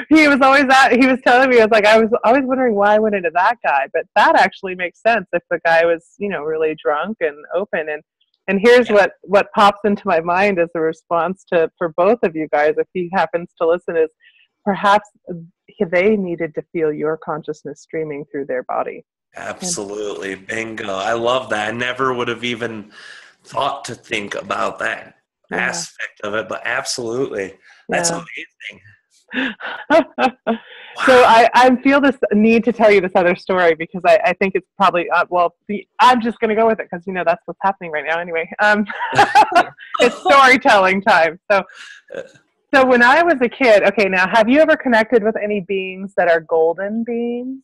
he was always that he was telling me, I was like, I was always wondering why I went into that guy, but that actually makes sense if the guy was, you know, really drunk and open. And and here's yeah. what, what pops into my mind as a response to for both of you guys, if he happens to listen, is perhaps they needed to feel your consciousness streaming through their body. Absolutely. Bingo. I love that. I never would have even thought to think about that yeah. aspect of it, but absolutely. That's yeah. amazing. Wow. So I, I feel this need to tell you this other story because I, I think it's probably, uh, well, the, I'm just going to go with it because, you know, that's what's happening right now anyway. Um, it's storytelling time. So... So when I was a kid, okay, now, have you ever connected with any beings that are golden beings?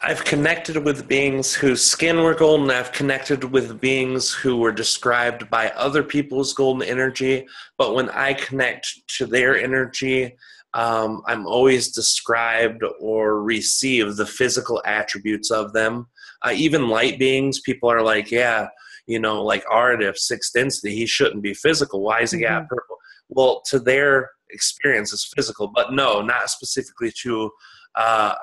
I've connected with beings whose skin were golden. I've connected with beings who were described by other people as golden energy. But when I connect to their energy, um, I'm always described or receive the physical attributes of them. Uh, even light beings, people are like, yeah, you know, like Aridif, sixth density, he shouldn't be physical. Why is he mm-hmm. got purple? Well, to their experience is physical, but no, not specifically to uh,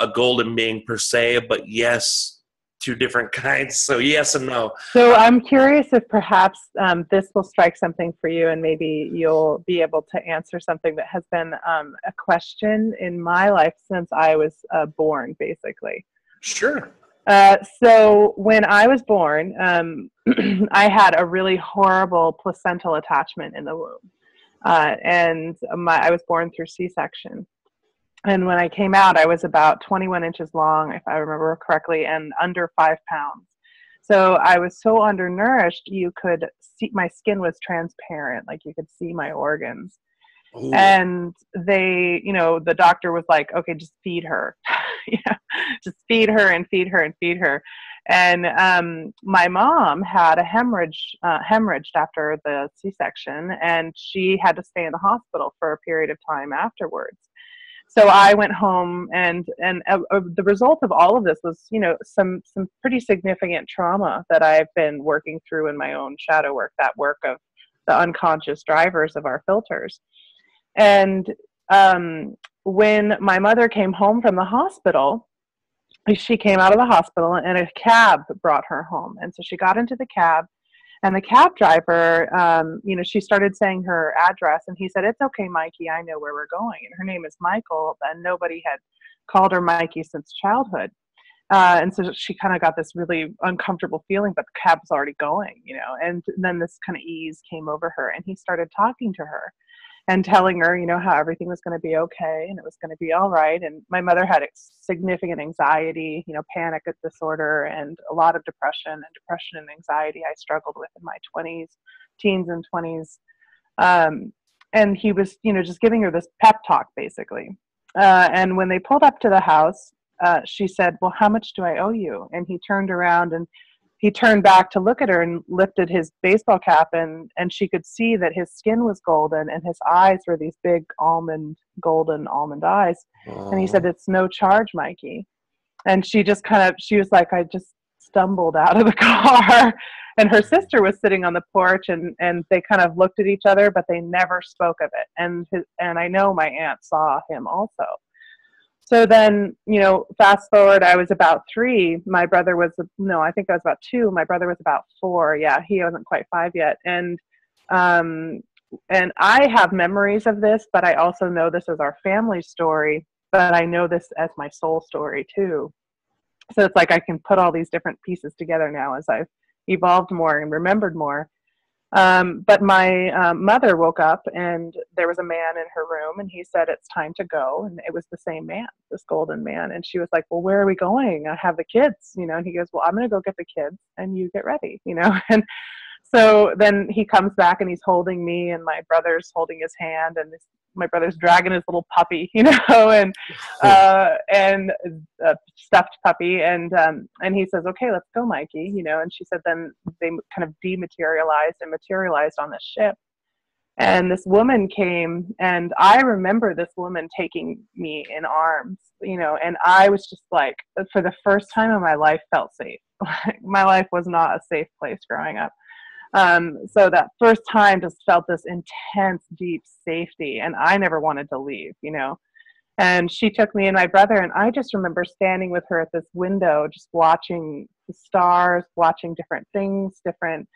a golden being per se, but yes, two different kinds. So yes and no. So I'm curious if perhaps um, this will strike something for you and maybe you'll be able to answer something that has been um, a question in my life since I was uh, born, basically. Sure. Uh, so when I was born, um, I had a really horrible placental attachment in the womb. Uh, and my, I was born through C-section. And when I came out, I was about twenty-one inches long, if I remember correctly, and under five pounds. So I was so undernourished, you could see my skin was transparent, like you could see my organs. Ooh. And they, you know, the doctor was like, okay, just feed her, you know, just feed her and feed her and feed her. And um, my mom had a hemorrhage, uh, hemorrhaged after the C-section, and she had to stay in the hospital for a period of time afterwards. So I went home, and and uh, uh, the result of all of this was, you know, some some pretty significant trauma that I've been working through in my own shadow work, that work of the unconscious drivers of our filters. And um, when my mother came home from the hospital, she came out of the hospital and a cab brought her home. And so she got into the cab, and the cab driver, um, you know, she started saying her address, and he said, "It's okay, Mikey, I know where we're going." And her name is Michael, and nobody had called her Mikey since childhood. Uh, and so she kind of got this really uncomfortable feeling, but the cab was already going, you know, and then this kind of ease came over her, and he started talking to her and telling her, you know, how everything was going to be okay and it was going to be all right. And my mother had significant anxiety, you know, panic disorder, and a lot of depression, and depression and anxiety I struggled with in my twenties, teens and twenties. Um, and he was, you know, just giving her this pep talk, basically. Uh, and when they pulled up to the house, uh, she said, "Well, how much do I owe you?" And he turned around and he turned back to look at her and lifted his baseball cap, and, and she could see that his skin was golden and his eyes were these big almond, golden almond eyes. Aww. And he said, "It's no charge, Mikey." And she just kind of, she was like, "I just stumbled out of the car." And her sister was sitting on the porch, and, and they kind of looked at each other, but they never spoke of it. And his, and I know my aunt saw him also. So then, you know, fast forward, I was about three. My brother was, no, I think I was about two. My brother was about four. Yeah, he wasn't quite five yet. And um, and I have memories of this, but I also know this as our family story, but I know this as my soul story too. So it's like I can put all these different pieces together now as I've evolved more and remembered more. Um, but my uh, mother woke up, and there was a man in her room, and he said, "It's time to go." And it was the same man, this golden man. And she was like, "Well, where are we going? I have the kids, you know?" And he goes, "Well, I'm going to go get the kids and you get ready, you know?" And so then he comes back and he's holding me, and my brother's holding his hand, and this, my brother's dragging his little puppy, you know, and, uh, and a stuffed puppy. And, um, and he says, "Okay, let's go, Mikey," you know? And she said, then they kind of dematerialized and materialized on the ship. And this woman came, and I remember this woman taking me in arms, you know, and I was just like, for the first time in my life, felt safe. My life was not a safe place growing up. Um, so that first time just felt this intense, deep safety, and I never wanted to leave, you know, and she took me and my brother, and I just remember standing with her at this window, just watching the stars, watching different things, different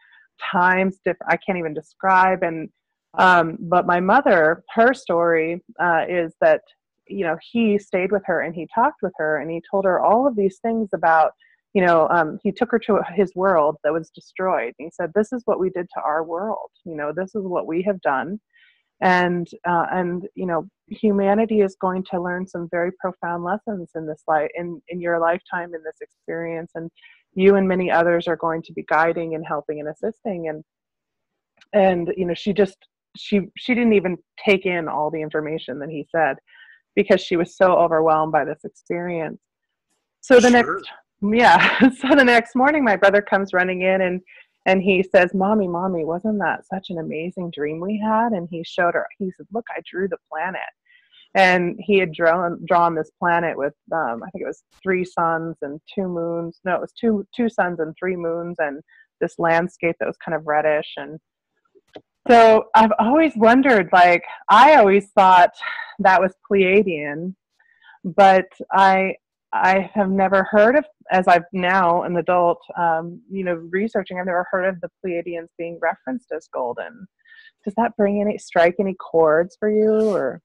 times, different, I can't even describe. And, um, but my mother, her story, uh, is that, you know, he stayed with her and he talked with her and he told her all of these things about, you know, um, he took her to his world that was destroyed. And he said, "This is what we did to our world. You know, this is what we have done. And, uh, and, you know, humanity is going to learn some very profound lessons in this life, in, in your lifetime, in this experience. And you and many others are going to be guiding and helping and assisting." And, and, you know, she just, she, she didn't even take in all the information that he said because she was so overwhelmed by this experience. So the sure. next Yeah. So the next morning, my brother comes running in, and, and he says, "Mommy, Mommy, wasn't that such an amazing dream we had?" And he showed her, he said, "Look, I drew the planet." And he had drawn, drawn this planet with, um, I think it was three suns and two moons. No, it was two, two suns and three moons, and this landscape that was kind of reddish. And so I've always wondered, like, I always thought that was Pleiadian, but I, I have never heard of, as I've now an adult, um, you know, researching, I've never heard of the Pleiadians being referenced as golden. Does that bring any, strike any chords for you? Or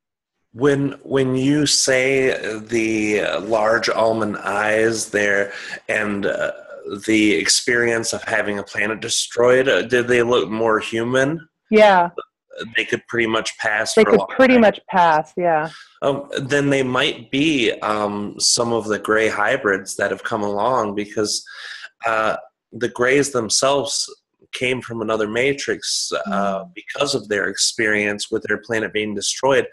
when when you say the large almond eyes there and uh, the experience of having a planet destroyed, uh, did they look more human? Yeah. They could pretty much pass. They for could pretty time. much pass, yeah. Um, then they might be um, some of the gray hybrids that have come along, because uh, the grays themselves came from another matrix uh, mm. because of their experience with their planet being destroyed.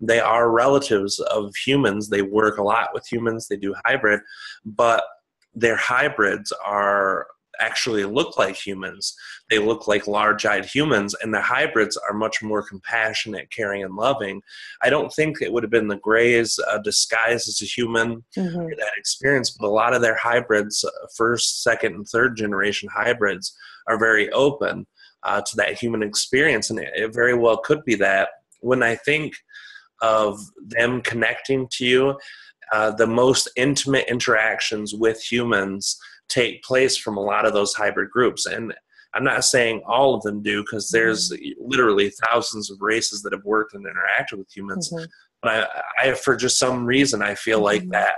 They are relatives of humans. They work a lot with humans. They do hybrid, but their hybrids are actually look like humans. They look like large-eyed humans, and the hybrids are much more compassionate, caring, and loving. I don't think it would have been the Greys uh, disguised as a human mm-hmm. for that experience, but a lot of their hybrids, first, second, and third generation hybrids, are very open uh, to that human experience, and it, it very well could be that. When I think of them connecting to you, uh, the most intimate interactions with humans take place from a lot of those hybrid groups. And I'm not saying all of them do, because there's mm-hmm. literally thousands of races that have worked and interacted with humans. Mm-hmm. But I, I, for just some reason, I feel mm-hmm. like that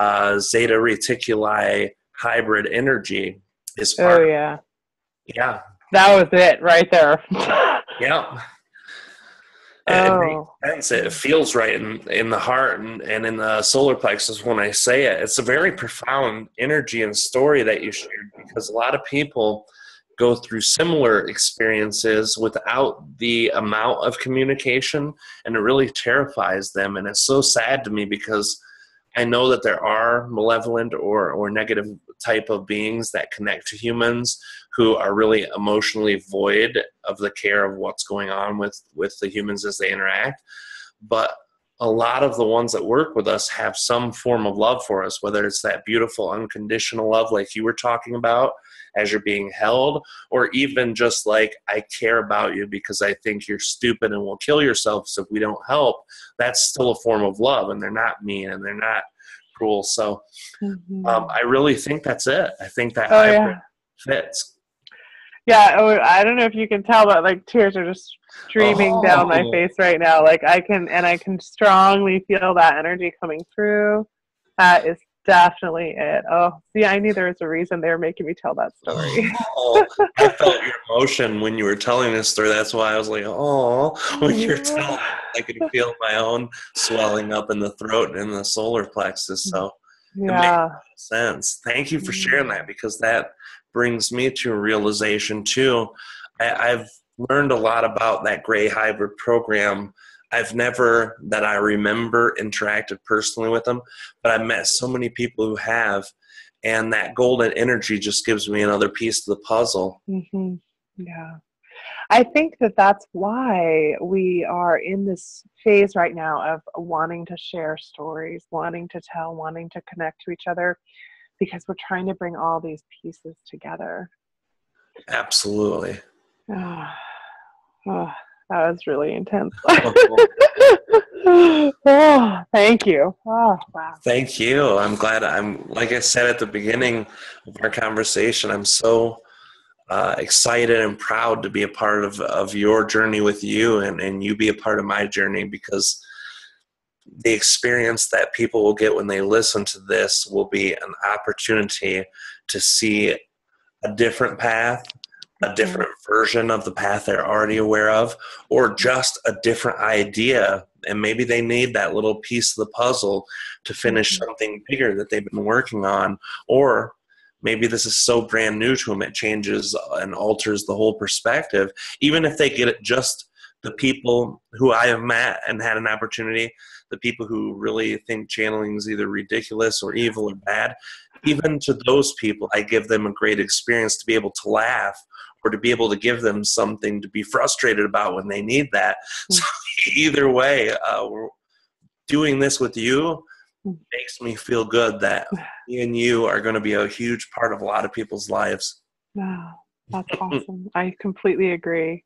uh, Zeta Reticuli hybrid energy is part oh, yeah. of it. Yeah. That was it right there. yeah. Oh. It makes sense. It feels right in, in the heart and, and in the solar plexus when I say it. It's a very profound energy and story that you shared, because a lot of people go through similar experiences without the amount of communication, and it really terrifies them. And it's so sad to me, because I know that there are malevolent or, or negative type of beings that connect to humans who are really emotionally void of the care of what's going on with, with the humans as they interact. But a lot of the ones that work with us have some form of love for us, whether it's that beautiful unconditional love like you were talking about as you're being held, or even just like, I care about you because I think you're stupid and will kill yourself, so if we don't help, that's still a form of love, and they're not mean and they're not cruel. So mm-hmm. um, I really think that's it. I think that oh, yeah. fits. Yeah, oh, I don't know if you can tell, but like tears are just streaming oh. down my face right now. Like I can, and I can strongly feel that energy coming through. That is definitely it. Oh, see, I knew there was a reason they were making me tell that story. Oh, I felt your emotion when you were telling this story. That's why I was like, oh, when you're telling, I could feel my own swelling up in the throat and in the solar plexus. So yeah. It makes sense. Thank you for sharing that, because that brings me to a realization too. I, I've learned a lot about that gray hybrid program. I've never, that I remember, interacted personally with them, but I've met so many people who have, and that golden energy just gives me another piece to the puzzle. Mm-hmm. Yeah. I think that that's why we are in this phase right now of wanting to share stories, wanting to tell, wanting to connect to each other, because we're trying to bring all these pieces together. Absolutely. Oh, oh, that was really intense. oh, thank you. Oh, wow. Thank you. I'm glad. I'm, like I said at the beginning of our conversation, I'm so uh, excited and proud to be a part of, of your journey with you, and, and you be a part of my journey, because the experience that people will get when they listen to this will be an opportunity to see a different path, a different version of the path they're already aware of, or just a different idea. And maybe they need that little piece of the puzzle to finish something bigger that they've been working on, or maybe this is so brand new to them it changes and alters the whole perspective. Even if they get it, just the people who I have met and had an opportunity, the people who really think channeling is either ridiculous or evil or bad, even to those people, I give them a great experience to be able to laugh, or to be able to give them something to be frustrated about when they need that. So either way, uh, we're doing this with you makes me feel good that me and you are going to be a huge part of a lot of people's lives. Wow, that's awesome. I completely agree.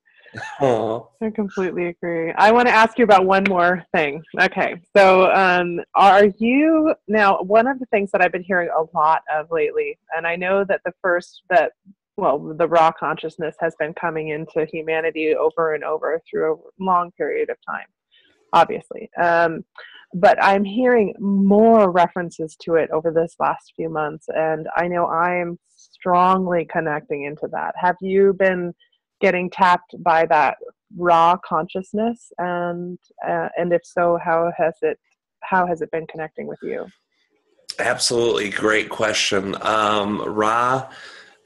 Aww. I completely agree. I want to ask you about one more thing. Okay, so um, are you now? One of the things that I've been hearing a lot of lately, and I know that the first that well, the raw consciousness has been coming into humanity over and over through a long period of time, obviously. Um, but I'm hearing more references to it over this last few months, and I know I'm strongly connecting into that. Have you been getting tapped by that raw consciousness, and uh, and if so, how has it how has it been connecting with you? Absolutely, great question. Um, raw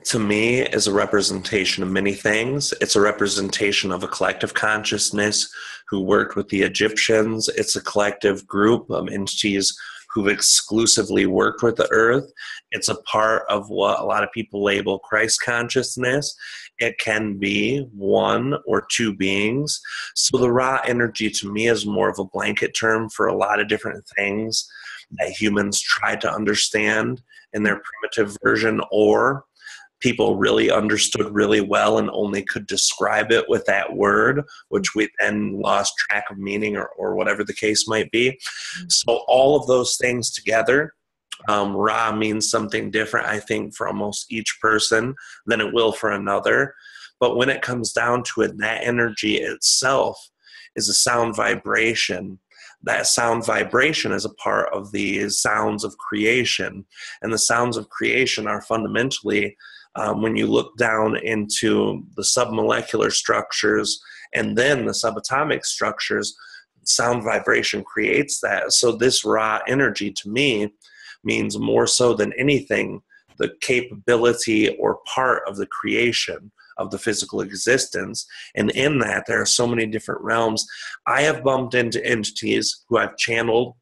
to me is a representation of many things. It's a representation of a collective consciousness who worked with the Egyptians. It's a collective group of entities who've exclusively worked with the earth. It's a part of what a lot of people label Christ consciousness. It can be one or two beings. So the raw energy to me is more of a blanket term for a lot of different things that humans try to understand in their primitive version, or people really understood really well and only could describe it with that word, which we then lost track of meaning, or, or whatever the case might be. So all of those things together, um, Ra means something different, I think, for almost each person than it will for another. But when it comes down to it, that energy itself is a sound vibration. That sound vibration is a part of the sounds of creation. And the sounds of creation are fundamentally, um, when you look down into the submolecular structures and then the subatomic structures, sound vibration creates that. So this raw energy to me means more so than anything, the capability or part of the creation of the physical existence. And in that, there are so many different realms. I have bumped into entities who I've channeled,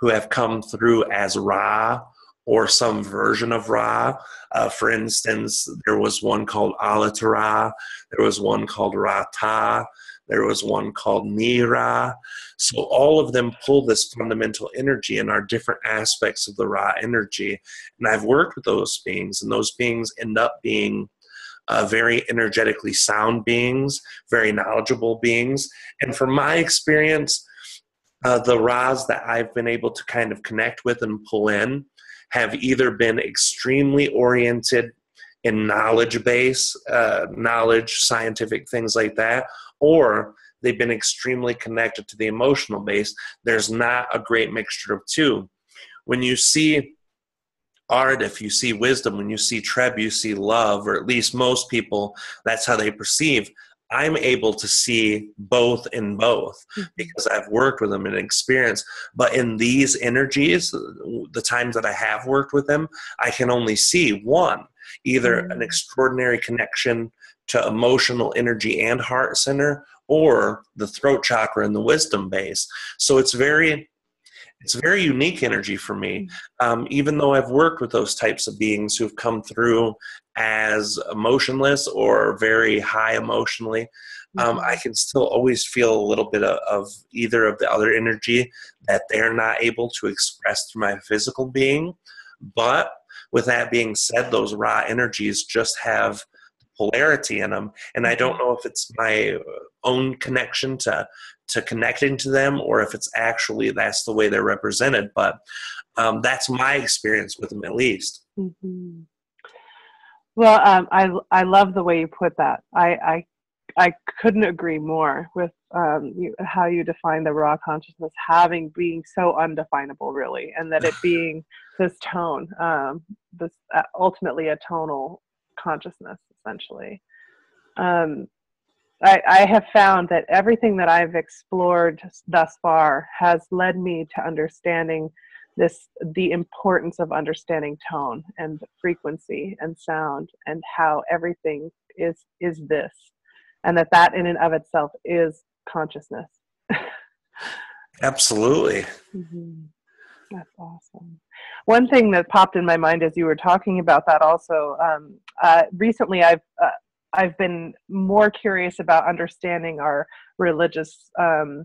who have come through as Ra or some version of Ra. Uh, for instance, there was one called Alatara. There was one called Rata. There was one called Nira. So all of them pull this fundamental energy and are different aspects of the Ra energy. And I've worked with those beings, and those beings end up being Uh, very energetically sound beings, very knowledgeable beings. And from my experience, uh, the Ra's that I've been able to kind of connect with and pull in have either been extremely oriented in knowledge base, uh, knowledge, scientific things like that, or they've been extremely connected to the emotional base. There's not a great mixture of two. When you see Art, if you see wisdom, when you see Treb, you see love, or at least most people, that's how they perceive. I'm able to see both in both because I've worked with them and experienced. But in these energies, the times that I have worked with them, I can only see one, either an extraordinary connection to emotional energy and heart center, or the throat chakra and the wisdom base. So it's very... It's very unique energy for me, um, even though I've worked with those types of beings who've come through as emotionless or very high emotionally. Um, I can still always feel a little bit of, of either of the other energy that they're not able to express through my physical being. But with that being said, those raw energies just have polarity in them, and I don't know if it's my own connection to to connecting to them, or if it's actually that's the way they're represented. But um, that's my experience with them, at least. Mm-hmm. Well, um, I I love the way you put that. I I, I couldn't agree more with um, you, how you define the raw consciousness having being so undefinable, really, and that it being this tone, um, this uh, ultimately a tonal consciousness. Essentially, um, I, I have found that everything that I've explored thus far has led me to understanding this, the importance of understanding tone and frequency and sound, and how everything is is this, and that that in and of itself is consciousness. Absolutely. Mm-hmm. That's awesome. One thing that popped in my mind as you were talking about that also, um, uh, recently I've, uh, I've been more curious about understanding our religious, um,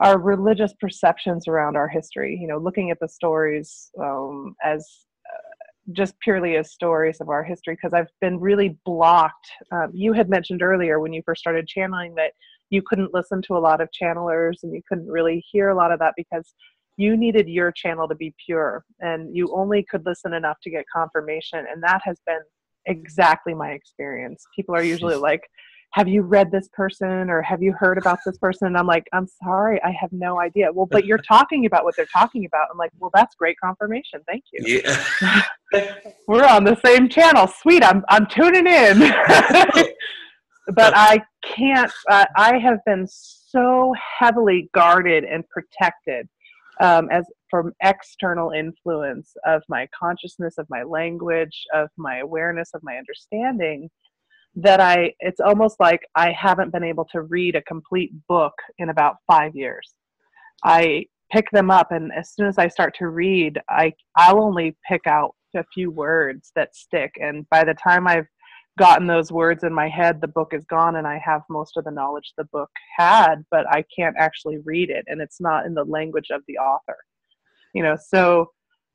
our religious perceptions around our history, you know, looking at the stories um, as uh, just purely as stories of our history, because I've been really blocked. Um, you had mentioned earlier when you first started channeling that you couldn't listen to a lot of channelers and you couldn't really hear a lot of that because you needed your channel to be pure, and you only could listen enough to get confirmation. And that has been exactly my experience. People are usually like, have you read this person, or have you heard about this person? And I'm like, I'm sorry, I have no idea. Well, but you're talking about what they're talking about. I'm like, well, that's great confirmation. Thank you. Yeah. We're on the same channel. Sweet. I'm, I'm tuning in. But I can't, uh, I have been so heavily guarded and protected Um, as from external influence of my consciousness, of my language, of my awareness, of my understanding, that I, it's almost like I haven't been able to read a complete book in about five years. I pick them up, and as soon as I start to read, I, I'll only pick out a few words that stick, and by the time I've gotten those words in my head, the book is gone, and I have most of the knowledge the book had, but I can't actually read it, and it's not in the language of the author, you know. So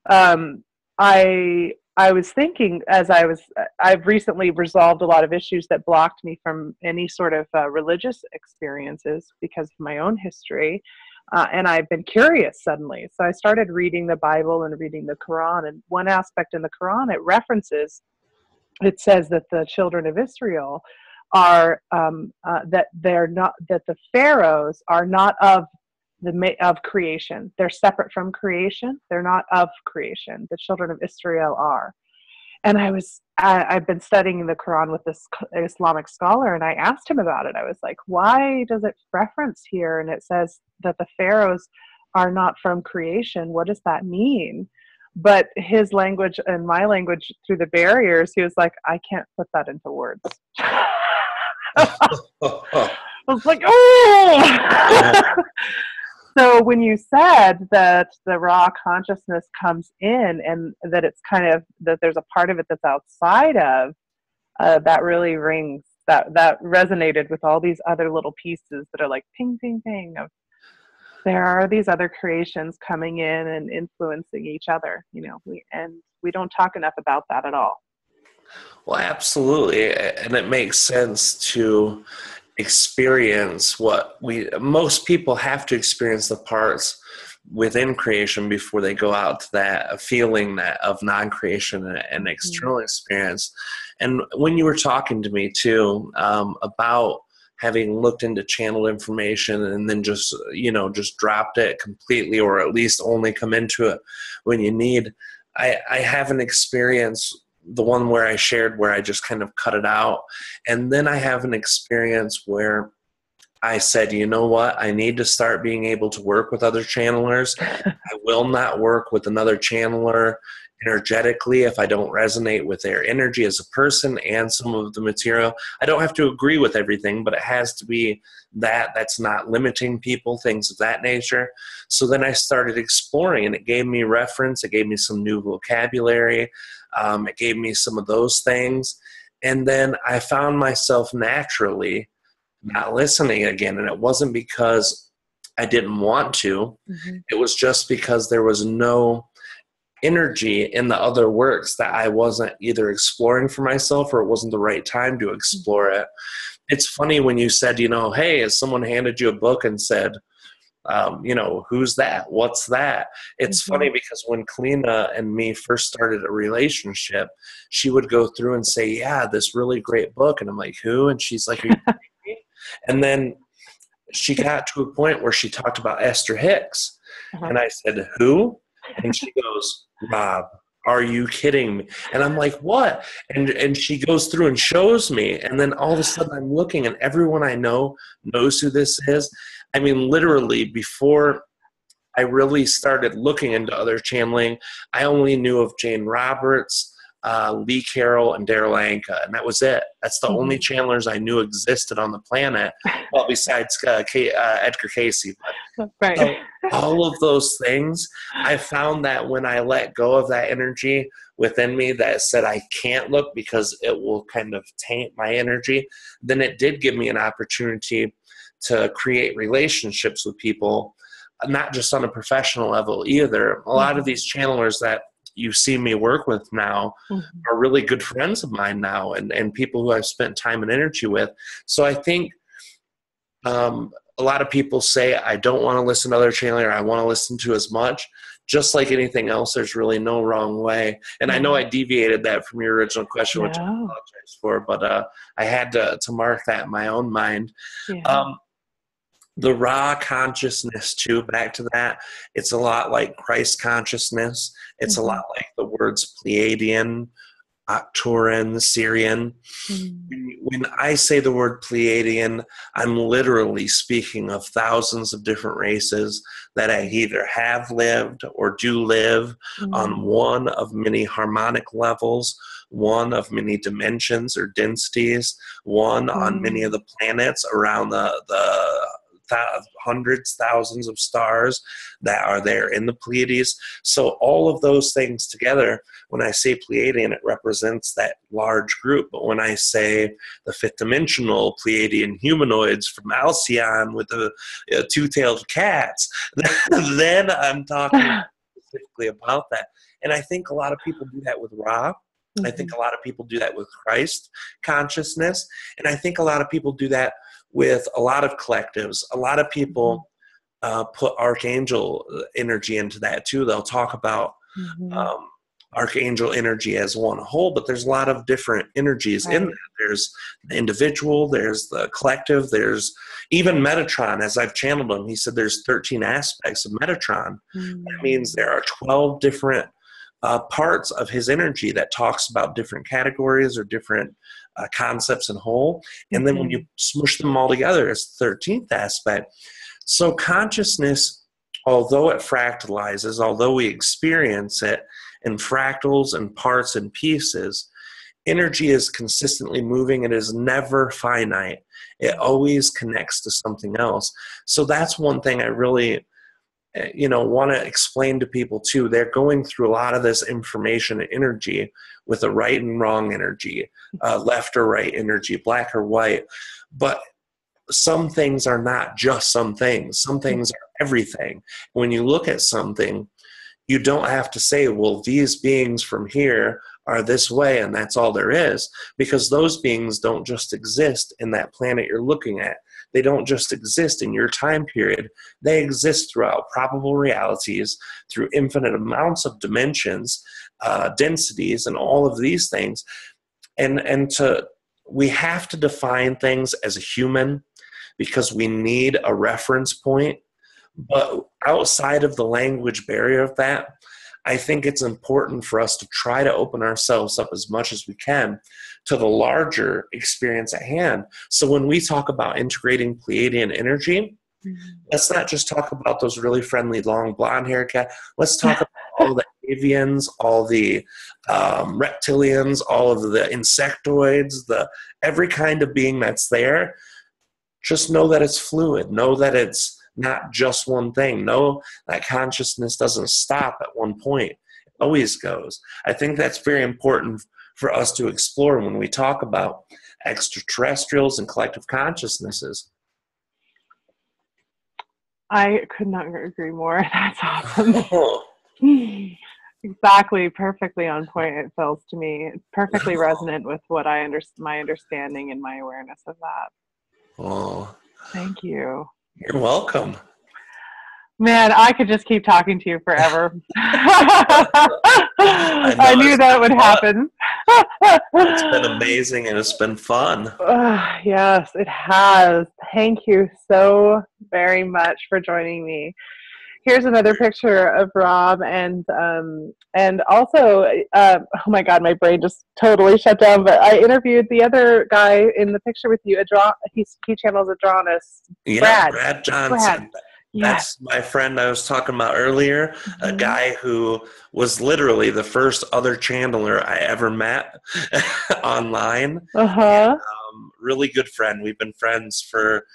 um, I I was thinking, as I was, I've recently resolved a lot of issues that blocked me from any sort of uh, religious experiences because of my own history, uh, and I've been curious suddenly. So I started reading the Bible and reading the Quran, and one aspect in the Quran, it references, it says that the children of Israel are, um, uh, that they're not, that the pharaohs are not of The of creation. They're separate from creation. They're not of creation. The children of Israel are. And I was, I, I've been studying the Quran with this Islamic scholar, and I asked him about it. I was like, why does it reference here? And it says that the pharaohs are not from creation. What does that mean? But his language and my language through the barriers, he was like, I can't put that into words. I was like, oh! So when you said that the raw consciousness comes in, and that it's kind of, that there's a part of it that's outside of, uh, that really rings, that, that resonated with all these other little pieces that are like ping, ping, ping. Of, there are these other creations coming in and influencing each other, you know, we, and we don't talk enough about that at all. Well, absolutely. And it makes sense to experience what we, most people have to experience the parts within creation before they go out to that feeling that of non-creation and external experience. And when you were talking to me too, um, about having looked into channeled information and then just, you know, just dropped it completely, or at least only come into it when you need, I, I have an experience, the one where I shared, where I just kind of cut it out. And then I have an experience where I said, you know what? I need to start being able to work with other channelers. I will not work with another channeler energetically if I don't resonate with their energy as a person and some of the material. I don't have to agree with everything, but it has to be that that's not limiting people, things of that nature. So then I started exploring, and it gave me reference. It gave me some new vocabulary. Um, it gave me some of those things. And then I found myself naturally not listening again. And it wasn't because I didn't want to. Mm-hmm. It was just because there was no energy in the other works that I wasn't either exploring for myself, or it wasn't the right time to explore it. It's funny when you said, you know, hey, if someone handed you a book and said, Um, you know, who's that? What's that? It's mm-hmm. funny because when Kalina and me first started a relationship, she would go through and say, yeah, this really great book. And I'm like, who? And she's like, are you kidding me? And then she got to a point where she talked about Esther Hicks. Mm-hmm. And I said, who? And she goes, Rob, are you kidding me? And I'm like, what? And, and she goes through and shows me. And then all of a sudden I'm looking, and everyone I know knows who this is. I mean, literally, before I really started looking into other channeling, I only knew of Jane Roberts, uh, Lee Carroll, and Daryl Anka, and that was it. That's the mm-hmm. only channelers I knew existed on the planet, well, besides uh, K, uh, Edgar Cayce. But right. So all of those things, I found that when I let go of that energy within me that said I can't look because it will kind of taint my energy, then it did give me an opportunity to create relationships with people, not just on a professional level either. A lot of these channelers that you see me work with now mm-hmm. are really good friends of mine now, and, and people who I've spent time and energy with. So I think um, a lot of people say, I don't want to listen to other channeler, I want to listen to as much. Just like anything else, there's really no wrong way. And I know I deviated that from your original question, no. which I apologize for, but uh, I had to, to mark that in my own mind. Yeah. Um, The raw consciousness, too, back to that, it's a lot like Christ consciousness. It's mm-hmm. a lot like the words Pleiadian, Octoran, Syrian. Mm-hmm. When I say the word Pleiadian, I'm literally speaking of thousands of different races that I either have lived or do live mm-hmm. on one of many harmonic levels, one of many dimensions or densities, one mm-hmm. on many of the planets around the the th- hundreds, thousands of stars that are there in the Pleiades. So all of those things together, when I say Pleiadian, it represents that large group. But when I say the fifth dimensional Pleiadian humanoids from Alcyon with the you know, two-tailed cats, then I'm talking specifically about that. And I think a lot of people do that with Ra. I think a lot of people do that with Christ consciousness. And I think a lot of people do that with a lot of collectives. A lot of people uh, put archangel energy into that too. They'll talk about mm-hmm. um, archangel energy as one whole, but there's a lot of different energies right. in that. There's the individual, there's the collective, there's even Metatron. As I've channeled him, he said there's thirteen aspects of Metatron. Mm-hmm. That means there are twelve different Uh, parts of his energy that talks about different categories or different uh, concepts and whole. And then mm-hmm. when you smush them all together, it's the thirteenth aspect. So consciousness, although it fractalizes, although we experience it in fractals and parts and pieces, energy is consistently moving. It is never finite. It always connects to something else. So that's one thing I really... you know, want to explain to people too. They're going through a lot of this information and energy with a right and wrong energy, uh, left or right energy, black or white. But some things are not just some things. Some things are everything. When you look at something, you don't have to say, well, these beings from here are this way and that's all there is, because those beings don't just exist in that planet you're looking at. They don't just exist in your time period. They exist throughout probable realities, through infinite amounts of dimensions, uh, densities, and all of these things. And, and to, we have to define things as a human because we need a reference point. But outside of the language barrier of that, I think it's important for us to try to open ourselves up as much as we can to the larger experience at hand. So when we talk about integrating Pleiadian energy, mm-hmm. let's not just talk about those really friendly, long, blonde-haired cats. Let's talk about all the avians, all the um, reptilians, all of the insectoids, the every kind of being that's there. Just know that it's fluid. Know that it's not just one thing. No, that consciousness doesn't stop at one point. It always goes. I think that's very important for us to explore when we talk about extraterrestrials and collective consciousnesses. I could not agree more. That's awesome. Exactly. Perfectly on point, it feels to me. It's perfectly resonant with what I under- my understanding and my awareness of that. Oh. Thank you. You're welcome. Man, I could just keep talking to you forever. I, I knew that would fun. happen. It's been amazing and it's been fun. Uh, yes, it has. Thank you so very much for joining me. Here's another picture of Rob, and um, and also, uh, oh my God, my brain just totally shut down. But I interviewed the other guy in the picture with you. Adra- he, he channels Adranas. Yeah, Brad, Brad Johnson. Brad. That's yeah. my friend I was talking about earlier, mm-hmm. a guy who was literally the first other channeler I ever met online. Uh-huh. And, um, really good friend. We've been friends for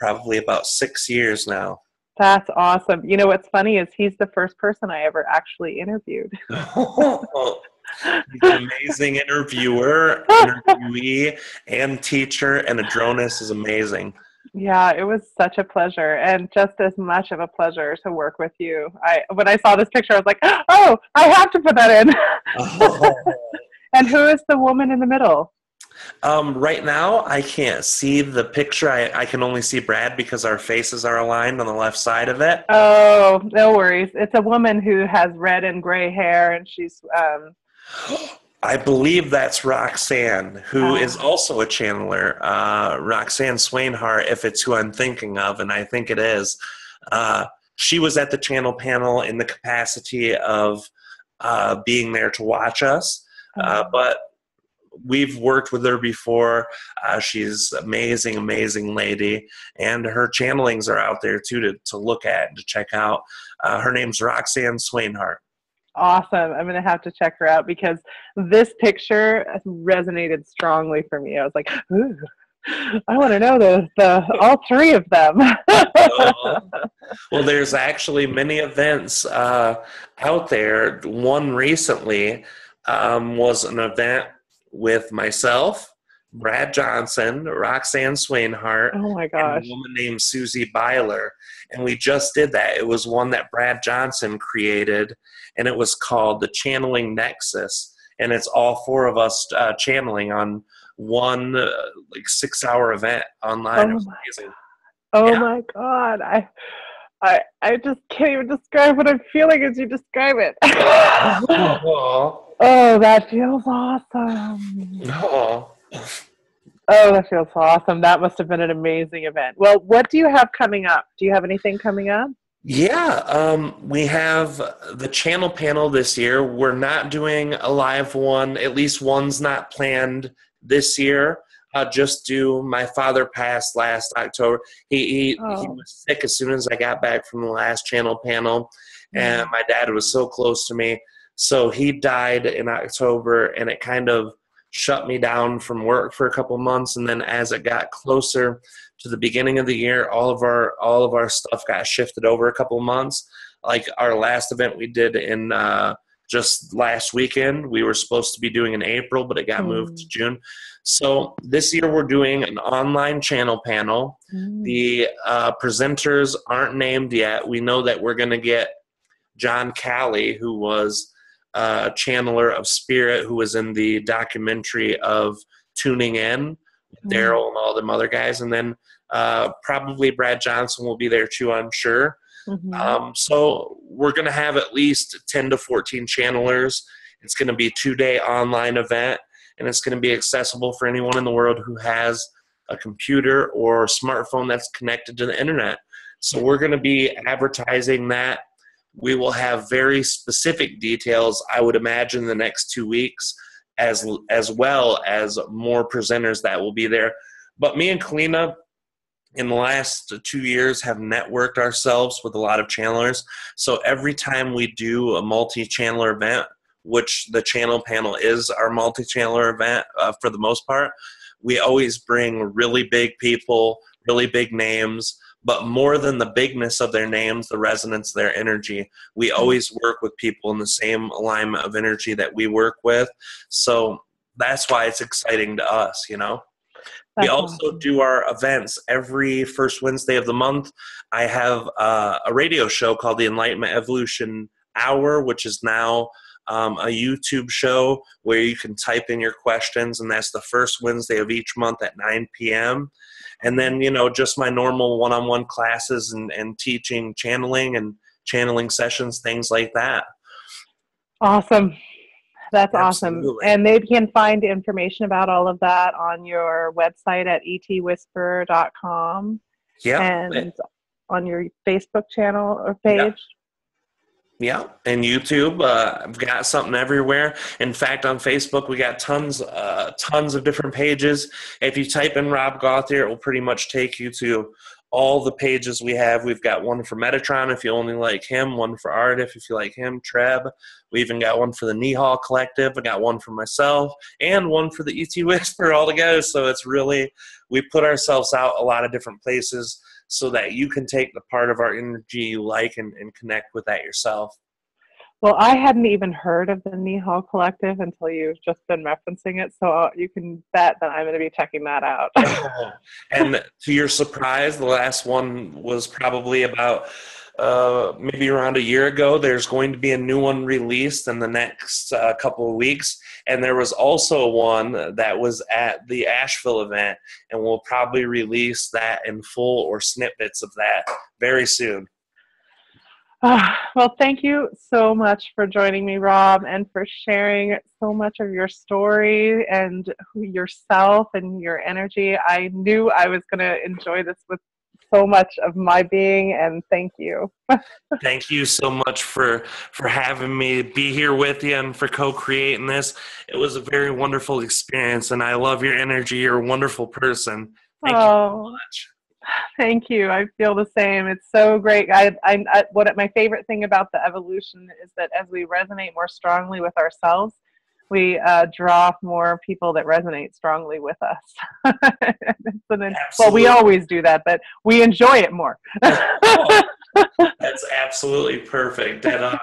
probably about six years now. That's awesome. You know, what's funny is he's the first person I ever actually interviewed. Oh, he's an amazing interviewer, interviewee, and teacher, and Adronis is amazing. Yeah, it was such a pleasure, and just as much of a pleasure to work with you. I When I saw this picture, I was like, oh, I have to put that in. Oh. And who is the woman in the middle? Um, right now, I can't see the picture. I, I can only see Brad because our faces are aligned on the left side of it. Oh, no worries. It's a woman who has red and gray hair, and she's... Um... I believe that's Roxanne, who oh. is also a channeler. Uh, Roxanne Swainhart, if it's who I'm thinking of, and I think it is. Uh, she was at the channel panel in the capacity of uh, being there to watch us, oh. uh, but... we've worked with her before. Uh, she's amazing, amazing lady. And her channelings are out there too to, to look at and to check out. Uh, her name's Roxanne Swainhart. Awesome. I'm going to have to check her out because this picture resonated strongly for me. I was like, ooh. I want to know the, the all three of them. uh, well, there's actually many events uh, out there. One recently um, was an event with myself, Brad Johnson, Roxanne Swainhart, oh my gosh, and a woman named Susie Byler. And we just did that. It was one that Brad Johnson created, and it was called the Channeling Nexus. And it's all four of us uh, channeling on one uh, like six hour event online. Oh, my, amazing. Oh yeah. My God. I, I, I just can't even describe what I'm feeling as you describe it. Oh, that feels awesome. Oh. Oh, that feels awesome. That must have been an amazing event. Well, what do you have coming up? Do you have anything coming up? Yeah, um, we have the channel panel this year. We're not doing a live one. At least one's not planned this year. Uh, just due, my father passed last October. He he, oh. he was sick as soon as I got back from the last channel panel. Mm. And my dad was so close to me. So he died in October, and it kind of shut me down from work for a couple months. And then as it got closer to the beginning of the year, all of our all of our stuff got shifted over a couple months. Like our last event we did in uh, just last weekend, we were supposed to be doing in April, but it got mm. moved to June. So this year we're doing an online channel panel. Mm. The uh, presenters aren't named yet. We know that we're going to get John Calley, who was Uh, channeler of spirit, who was in the documentary of Tuning In, mm-hmm. Daryl and all them other guys, and then uh, probably Brad Johnson will be there too, I'm sure. Mm-hmm. Um, so we're going to have at least ten to fourteen channelers. It's going to be a two-day online event, and it's going to be accessible for anyone in the world who has a computer or a smartphone that's connected to the internet. So we're going to be advertising that. We will have very specific details, I would imagine, the next two weeks, as as well as more presenters that will be there. But me and Kalina, in the last two years, have networked ourselves with a lot of channelers. So every time we do a multi-channeler event, which the channel panel is our multi-channeler event uh, for the most part, we always bring really big people, really big names. But more than the bigness of their names, the resonance of their energy, we always work with people in the same alignment of energy that we work with. So that's why it's exciting to us, you know. That's we also awesome. do our events every first Wednesday of the month. I have uh, a radio show called the Enlightenment Evolution Hour, which is now um, a YouTube show where you can type in your questions, and that's the first Wednesday of each month at nine p m And then, you know, just my normal one-on-one classes and, and teaching channeling and channeling sessions, things like that. Awesome. That's Absolutely. awesome. And they can find information about all of that on your website at e t whisper dot com. Yeah. And it, on your Facebook channel or page. Yeah. Yeah, and YouTube. Uh, I've got something everywhere. In fact, on Facebook, we got tons, uh, tons of different pages. If you type in Rob Gauthier, it will pretty much take you to all the pages we have. We've got one for Metatron, if you only like him, one for Aridif, if you like him, Treb. We even got one for the Nihal Collective. I got one for myself, and one for the E T Whisper all together. So it's really, we put ourselves out a lot of different places, so that you can take the part of our energy you like and, and connect with that yourself. Well, I hadn't even heard of the Nihal Collective until you've just been referencing it, so you can bet that I'm going to be checking that out. And to your surprise, the last one was probably about uh, maybe around a year ago. There's going to be a new one released in the next uh, couple of weeks, and there was also one that was at the Asheville event, and we'll probably release that in full or snippets of that very soon. Uh, well, thank you so much for joining me, Rob, and for sharing so much of your story and yourself and your energy. I knew I was going to enjoy this with so much of my being, and thank you. Thank you so much for for having me be here with you and for co-creating this. It was a very wonderful experience, and I love your energy. You're a wonderful person. Thank oh. you so much. Thank you. I feel the same. It's so great. I, I, I, what my favorite thing about the evolution is that as we resonate more strongly with ourselves, we uh, draw more people that resonate strongly with us. So then, well, we always do that, but we enjoy it more. Oh, that's absolutely perfect. Dead on.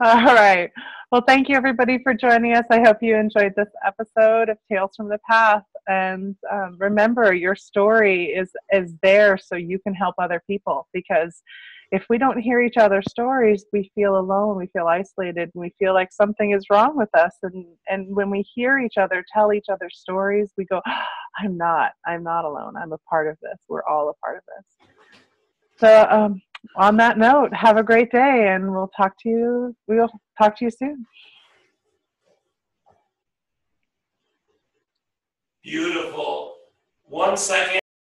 All right. Well, thank you, everybody, for joining us. I hope you enjoyed this episode of Tales from the Path. And um, remember, your story is, is there so you can help other people, because if we don't hear each other's stories, we feel alone, we feel isolated, and we feel like something is wrong with us. And, and when we hear each other tell each other stories, we go, oh, I'm not, I'm not alone. I'm a part of this. We're all a part of this. So um, on that note, have a great day, and we'll talk to you. We will talk to you soon. Beautiful. One second.